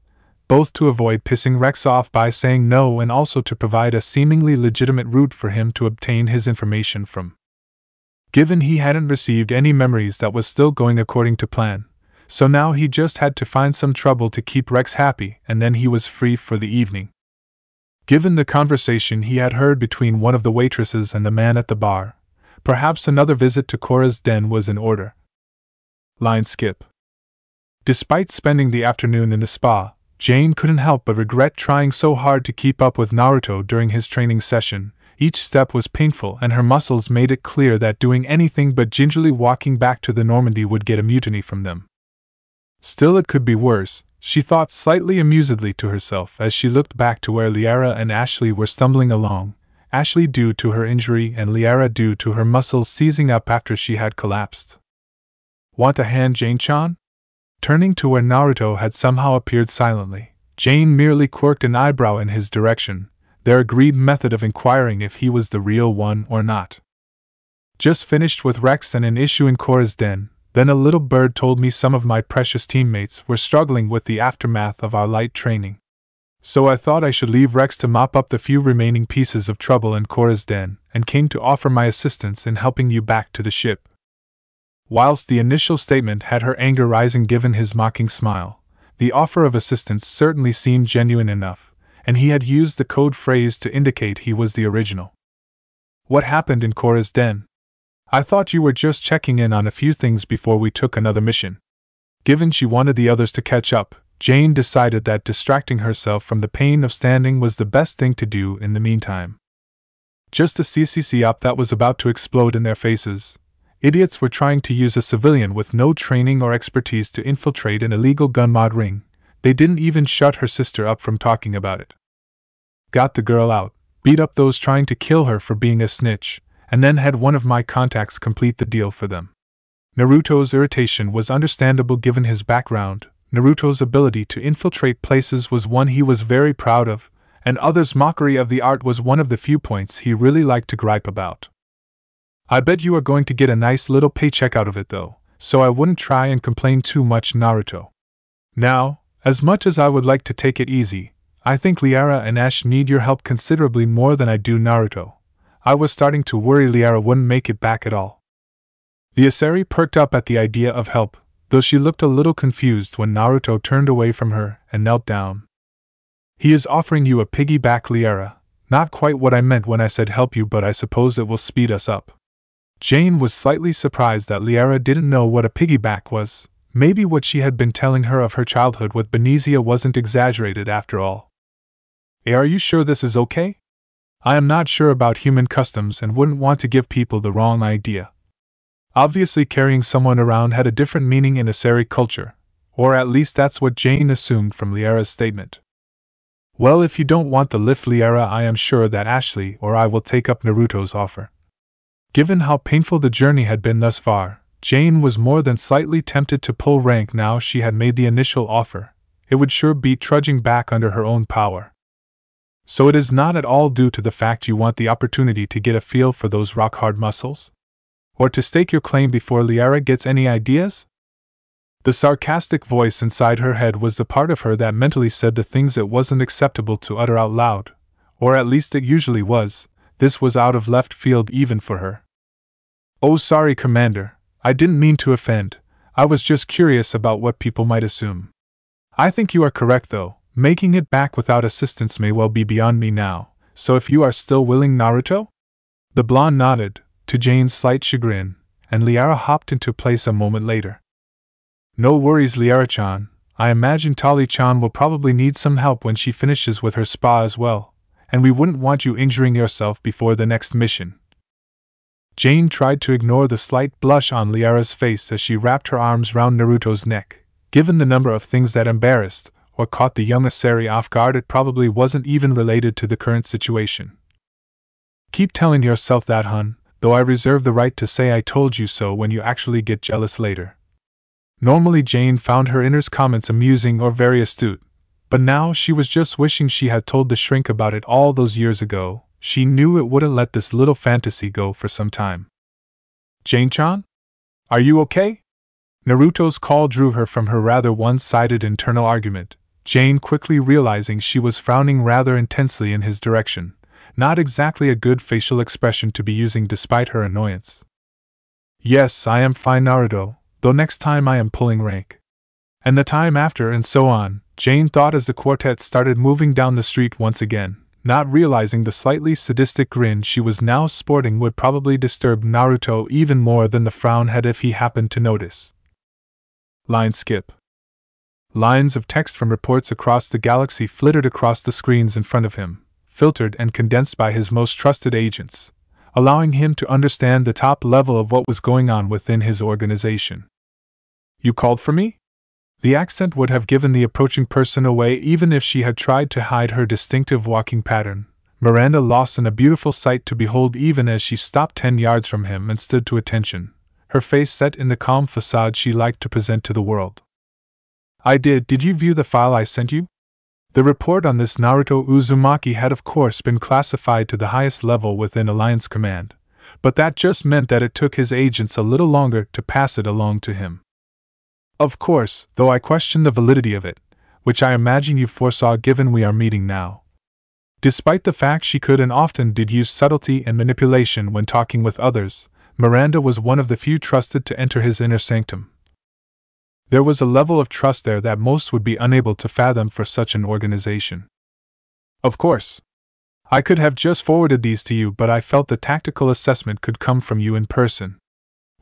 both to avoid pissing Wrex off by saying no and also to provide a seemingly legitimate route for him to obtain his information from. Given he hadn't received any memories, that was still going according to plan, so now he just had to find some trouble to keep Wrex happy, and then he was free for the evening. Given the conversation he had heard between one of the waitresses and the man at the bar, perhaps another visit to Cora's den was in order. Line skip. Despite spending the afternoon in the spa, Jane couldn't help but regret trying so hard to keep up with Naruto during his training session. Each step was painful, and her muscles made it clear that doing anything but gingerly walking back to the Normandy would get a mutiny from them. Still, it could be worse, she thought slightly amusedly to herself as she looked back to where Liara and Ashley were stumbling along, Ashley due to her injury and Liara due to her muscles seizing up after she had collapsed. Want a hand, Jane-chan? Turning to where Naruto had somehow appeared silently, Jane merely quirked an eyebrow in his direction, their agreed method of inquiring if he was the real one or not. Just finished with Wrex and an issue in Cora's den. Then a little bird told me some of my precious teammates were struggling with the aftermath of our light training. So I thought I should leave Wrex to mop up the few remaining pieces of trouble in Cora's den, and came to offer my assistance in helping you back to the ship. Whilst the initial statement had her anger rising given his mocking smile, the offer of assistance certainly seemed genuine enough, and he had used the code phrase to indicate he was the original. What happened in Cora's den? I thought you were just checking in on a few things before we took another mission. Given she wanted the others to catch up, Jane decided that distracting herself from the pain of standing was the best thing to do in the meantime. Just a C C C op that was about to explode in their faces, idiots were trying to use a civilian with no training or expertise to infiltrate an illegal gun mod ring. They didn't even shut her sister up from talking about it. Got the girl out, beat up those trying to kill her for being a snitch, and then had one of my contacts complete the deal for them. Naruto's irritation was understandable given his background. Naruto's ability to infiltrate places was one he was very proud of, and others' mockery of the art was one of the few points he really liked to gripe about. I bet you are going to get a nice little paycheck out of it though, so I wouldn't try and complain too much, Naruto. Now, as much as I would like to take it easy, I think Liara and Ash need your help considerably more than I do, Naruto. I was starting to worry Liara wouldn't make it back at all. The Asari perked up at the idea of help, though she looked a little confused when Naruto turned away from her and knelt down. He is offering you a piggyback, Liara. Not quite what I meant when I said help you, but I suppose it will speed us up. Jane was slightly surprised that Liara didn't know what a piggyback was. Maybe what she had been telling her of her childhood with Benizia wasn't exaggerated after all. Hey, are you sure this is okay? I am not sure about human customs and wouldn't want to give people the wrong idea. Obviously, carrying someone around had a different meaning in Asari culture, or at least that's what Jane assumed from Liara's statement. Well, if you don't want the lift, Liara, I am sure that Ashley or I will take up Naruto's offer. Given how painful the journey had been thus far, Jane was more than slightly tempted to pull rank now she had made the initial offer. It would sure be trudging back under her own power. So it is not at all due to the fact you want the opportunity to get a feel for those rock-hard muscles? Or to stake your claim before Liara gets any ideas? The sarcastic voice inside her head was the part of her that mentally said the things it wasn't acceptable to utter out loud, or at least it usually was. This was out of left field even for her. Oh, sorry, Commander. I didn't mean to offend. I was just curious about what people might assume. I think you are correct, though. Making it back without assistance may well be beyond me now, so if you are still willing, Naruto? The blonde nodded, to Jane's slight chagrin, and Liara hopped into place a moment later. No worries, Liara-chan. I imagine Tali-chan will probably need some help when she finishes with her spa as well, and we wouldn't want you injuring yourself before the next mission. Jane tried to ignore the slight blush on Liara's face as she wrapped her arms round Naruto's neck. Given the number of things that embarrassed or caught the young Asari off guard, it probably wasn't even related to the current situation. Keep telling yourself that, hun, though I reserve the right to say I told you so when you actually get jealous later. Normally Jane found her inner's comments amusing or very astute, but now she was just wishing she had told the shrink about it all those years ago. She knew it wouldn't let this little fantasy go for some time. Jane-chan? Are you okay? Naruto's call drew her from her rather one-sided internal argument, Jane quickly realizing she was frowning rather intensely in his direction. Not exactly a good facial expression to be using despite her annoyance. Yes, I am fine, Naruto, though next time I am pulling rank. And the time after, and so on, Jane thought as the quartet started moving down the street once again, not realizing the slightly sadistic grin she was now sporting would probably disturb Naruto even more than the frown had if he happened to notice. Line skip. Lines of text from reports across the galaxy flittered across the screens in front of him, filtered and condensed by his most trusted agents, allowing him to understand the top level of what was going on within his organization. You called for me? The accent would have given the approaching person away even if she had tried to hide her distinctive walking pattern. Miranda Lawson, a beautiful sight to behold even as she stopped ten yards from him and stood to attention, her face set in the calm facade she liked to present to the world. I did. Did you view the file I sent you? The report on this Naruto Uzumaki had of course been classified to the highest level within Alliance Command, but that just meant that it took his agents a little longer to pass it along to him. Of course, though I question the validity of it, which I imagine you foresaw given we are meeting now. Despite the fact she could and often did use subtlety and manipulation when talking with others, Miranda was one of the few trusted to enter his inner sanctum. There was a level of trust there that most would be unable to fathom for such an organization. Of course. I could have just forwarded these to you, but I felt the tactical assessment could come from you in person.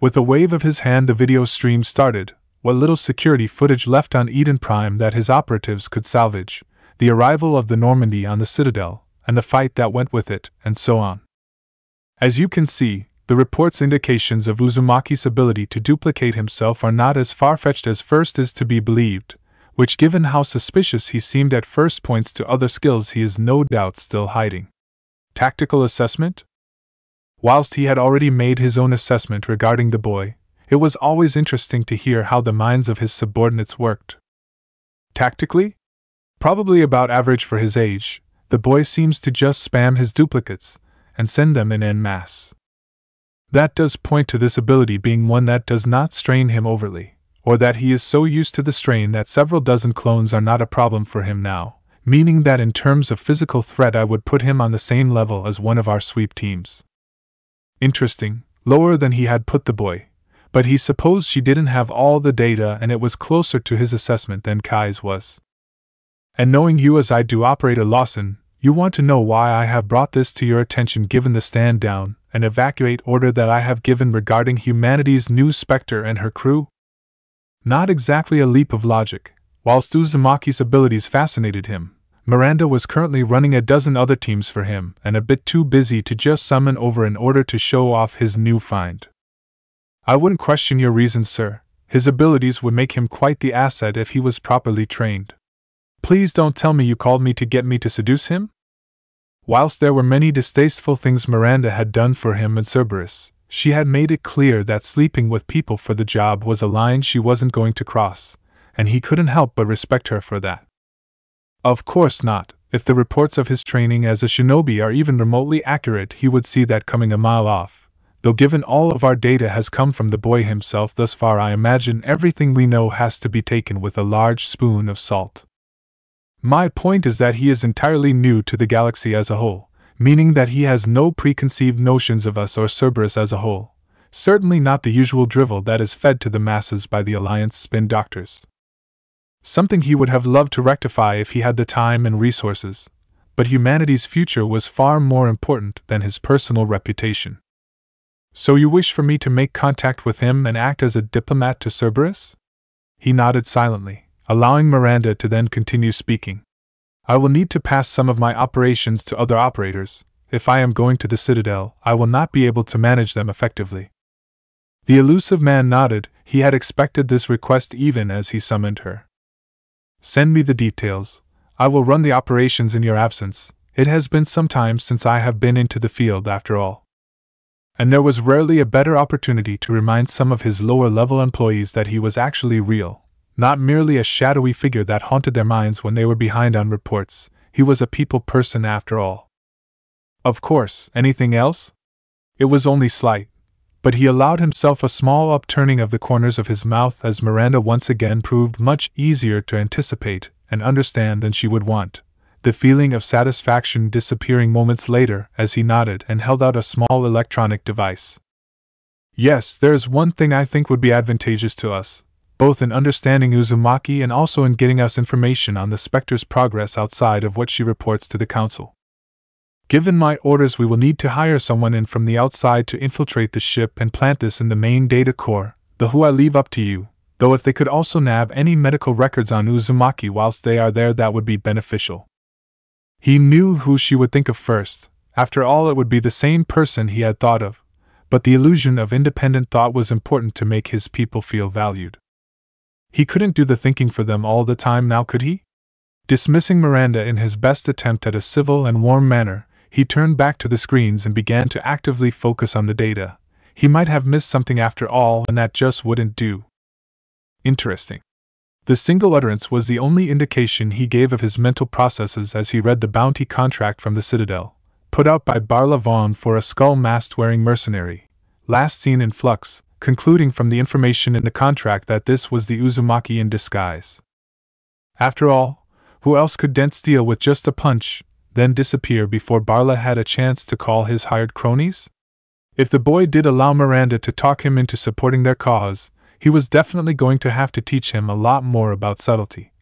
With a wave of his hand, the video stream started. What little security footage left on Eden Prime that his operatives could salvage, the arrival of the Normandy on the Citadel, and the fight that went with it, and so on. As you can see, the report's indications of Uzumaki's ability to duplicate himself are not as far-fetched as first is to be believed, which given how suspicious he seemed at first points to other skills he is no doubt still hiding. Tactical assessment? Whilst he had already made his own assessment regarding the boy, it was always interesting to hear how the minds of his subordinates worked. Tactically? Probably about average for his age, the boy seems to just spam his duplicates, and send them in en masse. That does point to this ability being one that does not strain him overly, or that he is so used to the strain that several dozen clones are not a problem for him now, meaning that in terms of physical threat I would put him on the same level as one of our sweep teams. Interesting, lower than he had put the boy, but he supposed she didn't have all the data and it was closer to his assessment than Kai's was. And knowing you as I do, Operator Lawson, you want to know why I have brought this to your attention given the stand down and evacuate order that I have given regarding humanity's new Spectre and her crew? Not exactly a leap of logic. Whilst Uzumaki's abilities fascinated him, Miranda was currently running a dozen other teams for him and a bit too busy to just summon over in order to show off his new find. I wouldn't question your reasons, sir. His abilities would make him quite the asset if he was properly trained. Please don't tell me you called me to get me to seduce him? Whilst there were many distasteful things Miranda had done for him and Cerberus, she had made it clear that sleeping with people for the job was a line she wasn't going to cross, and he couldn't help but respect her for that. Of course not. If the reports of his training as a shinobi are even remotely accurate, he would see that coming a mile off, though given all of our data has come from the boy himself thus far, I imagine everything we know has to be taken with a large spoon of salt. My point is that he is entirely new to the galaxy as a whole, meaning that he has no preconceived notions of us or Cerberus as a whole, certainly not the usual drivel that is fed to the masses by the Alliance spin doctors. Something he would have loved to rectify if he had the time and resources, but humanity's future was far more important than his personal reputation. So you wish for me to make contact with him and act as a diplomat to Cerberus? He nodded silently, allowing Miranda to then continue speaking. I will need to pass some of my operations to other operators. If I am going to the Citadel, I will not be able to manage them effectively. The elusive man nodded. He had expected this request even as he summoned her. Send me the details. I will run the operations in your absence. It has been some time since I have been into the field after all. And there was rarely a better opportunity to remind some of his lower-level employees that he was actually real, not merely a shadowy figure that haunted their minds when they were behind on reports. He was a people person after all. Of course, anything else? It was only slight, but he allowed himself a small upturning of the corners of his mouth as Miranda once again proved much easier to anticipate and understand than she would want, the feeling of satisfaction disappearing moments later as he nodded and held out a small electronic device. Yes, there is one thing I think would be advantageous to us, both in understanding Uzumaki and also in getting us information on the Spectre's progress outside of what she reports to the Council. Given my orders, we will need to hire someone in from the outside to infiltrate the ship and plant this in the main data core, the who I leave up to you, though if they could also nab any medical records on Uzumaki whilst they are there, that would be beneficial. He knew who she would think of first. After all, it would be the same person he had thought of, but the illusion of independent thought was important to make his people feel valued. He couldn't do the thinking for them all the time now, could he? Dismissing Miranda in his best attempt at a civil and warm manner, he turned back to the screens and began to actively focus on the data. He might have missed something after all, and that just wouldn't do. Interesting. The single utterance was the only indication he gave of his mental processes as he read the bounty contract from the Citadel, put out by Barlavon for a skull mask-wearing mercenary, last seen in Flux, concluding from the information in the contract that this was the Uzumaki in disguise. After all, who else could dent steel with just a punch, then disappear before Barla had a chance to call his hired cronies? If the boy did allow Miranda to talk him into supporting their cause, he was definitely going to have to teach him a lot more about subtlety.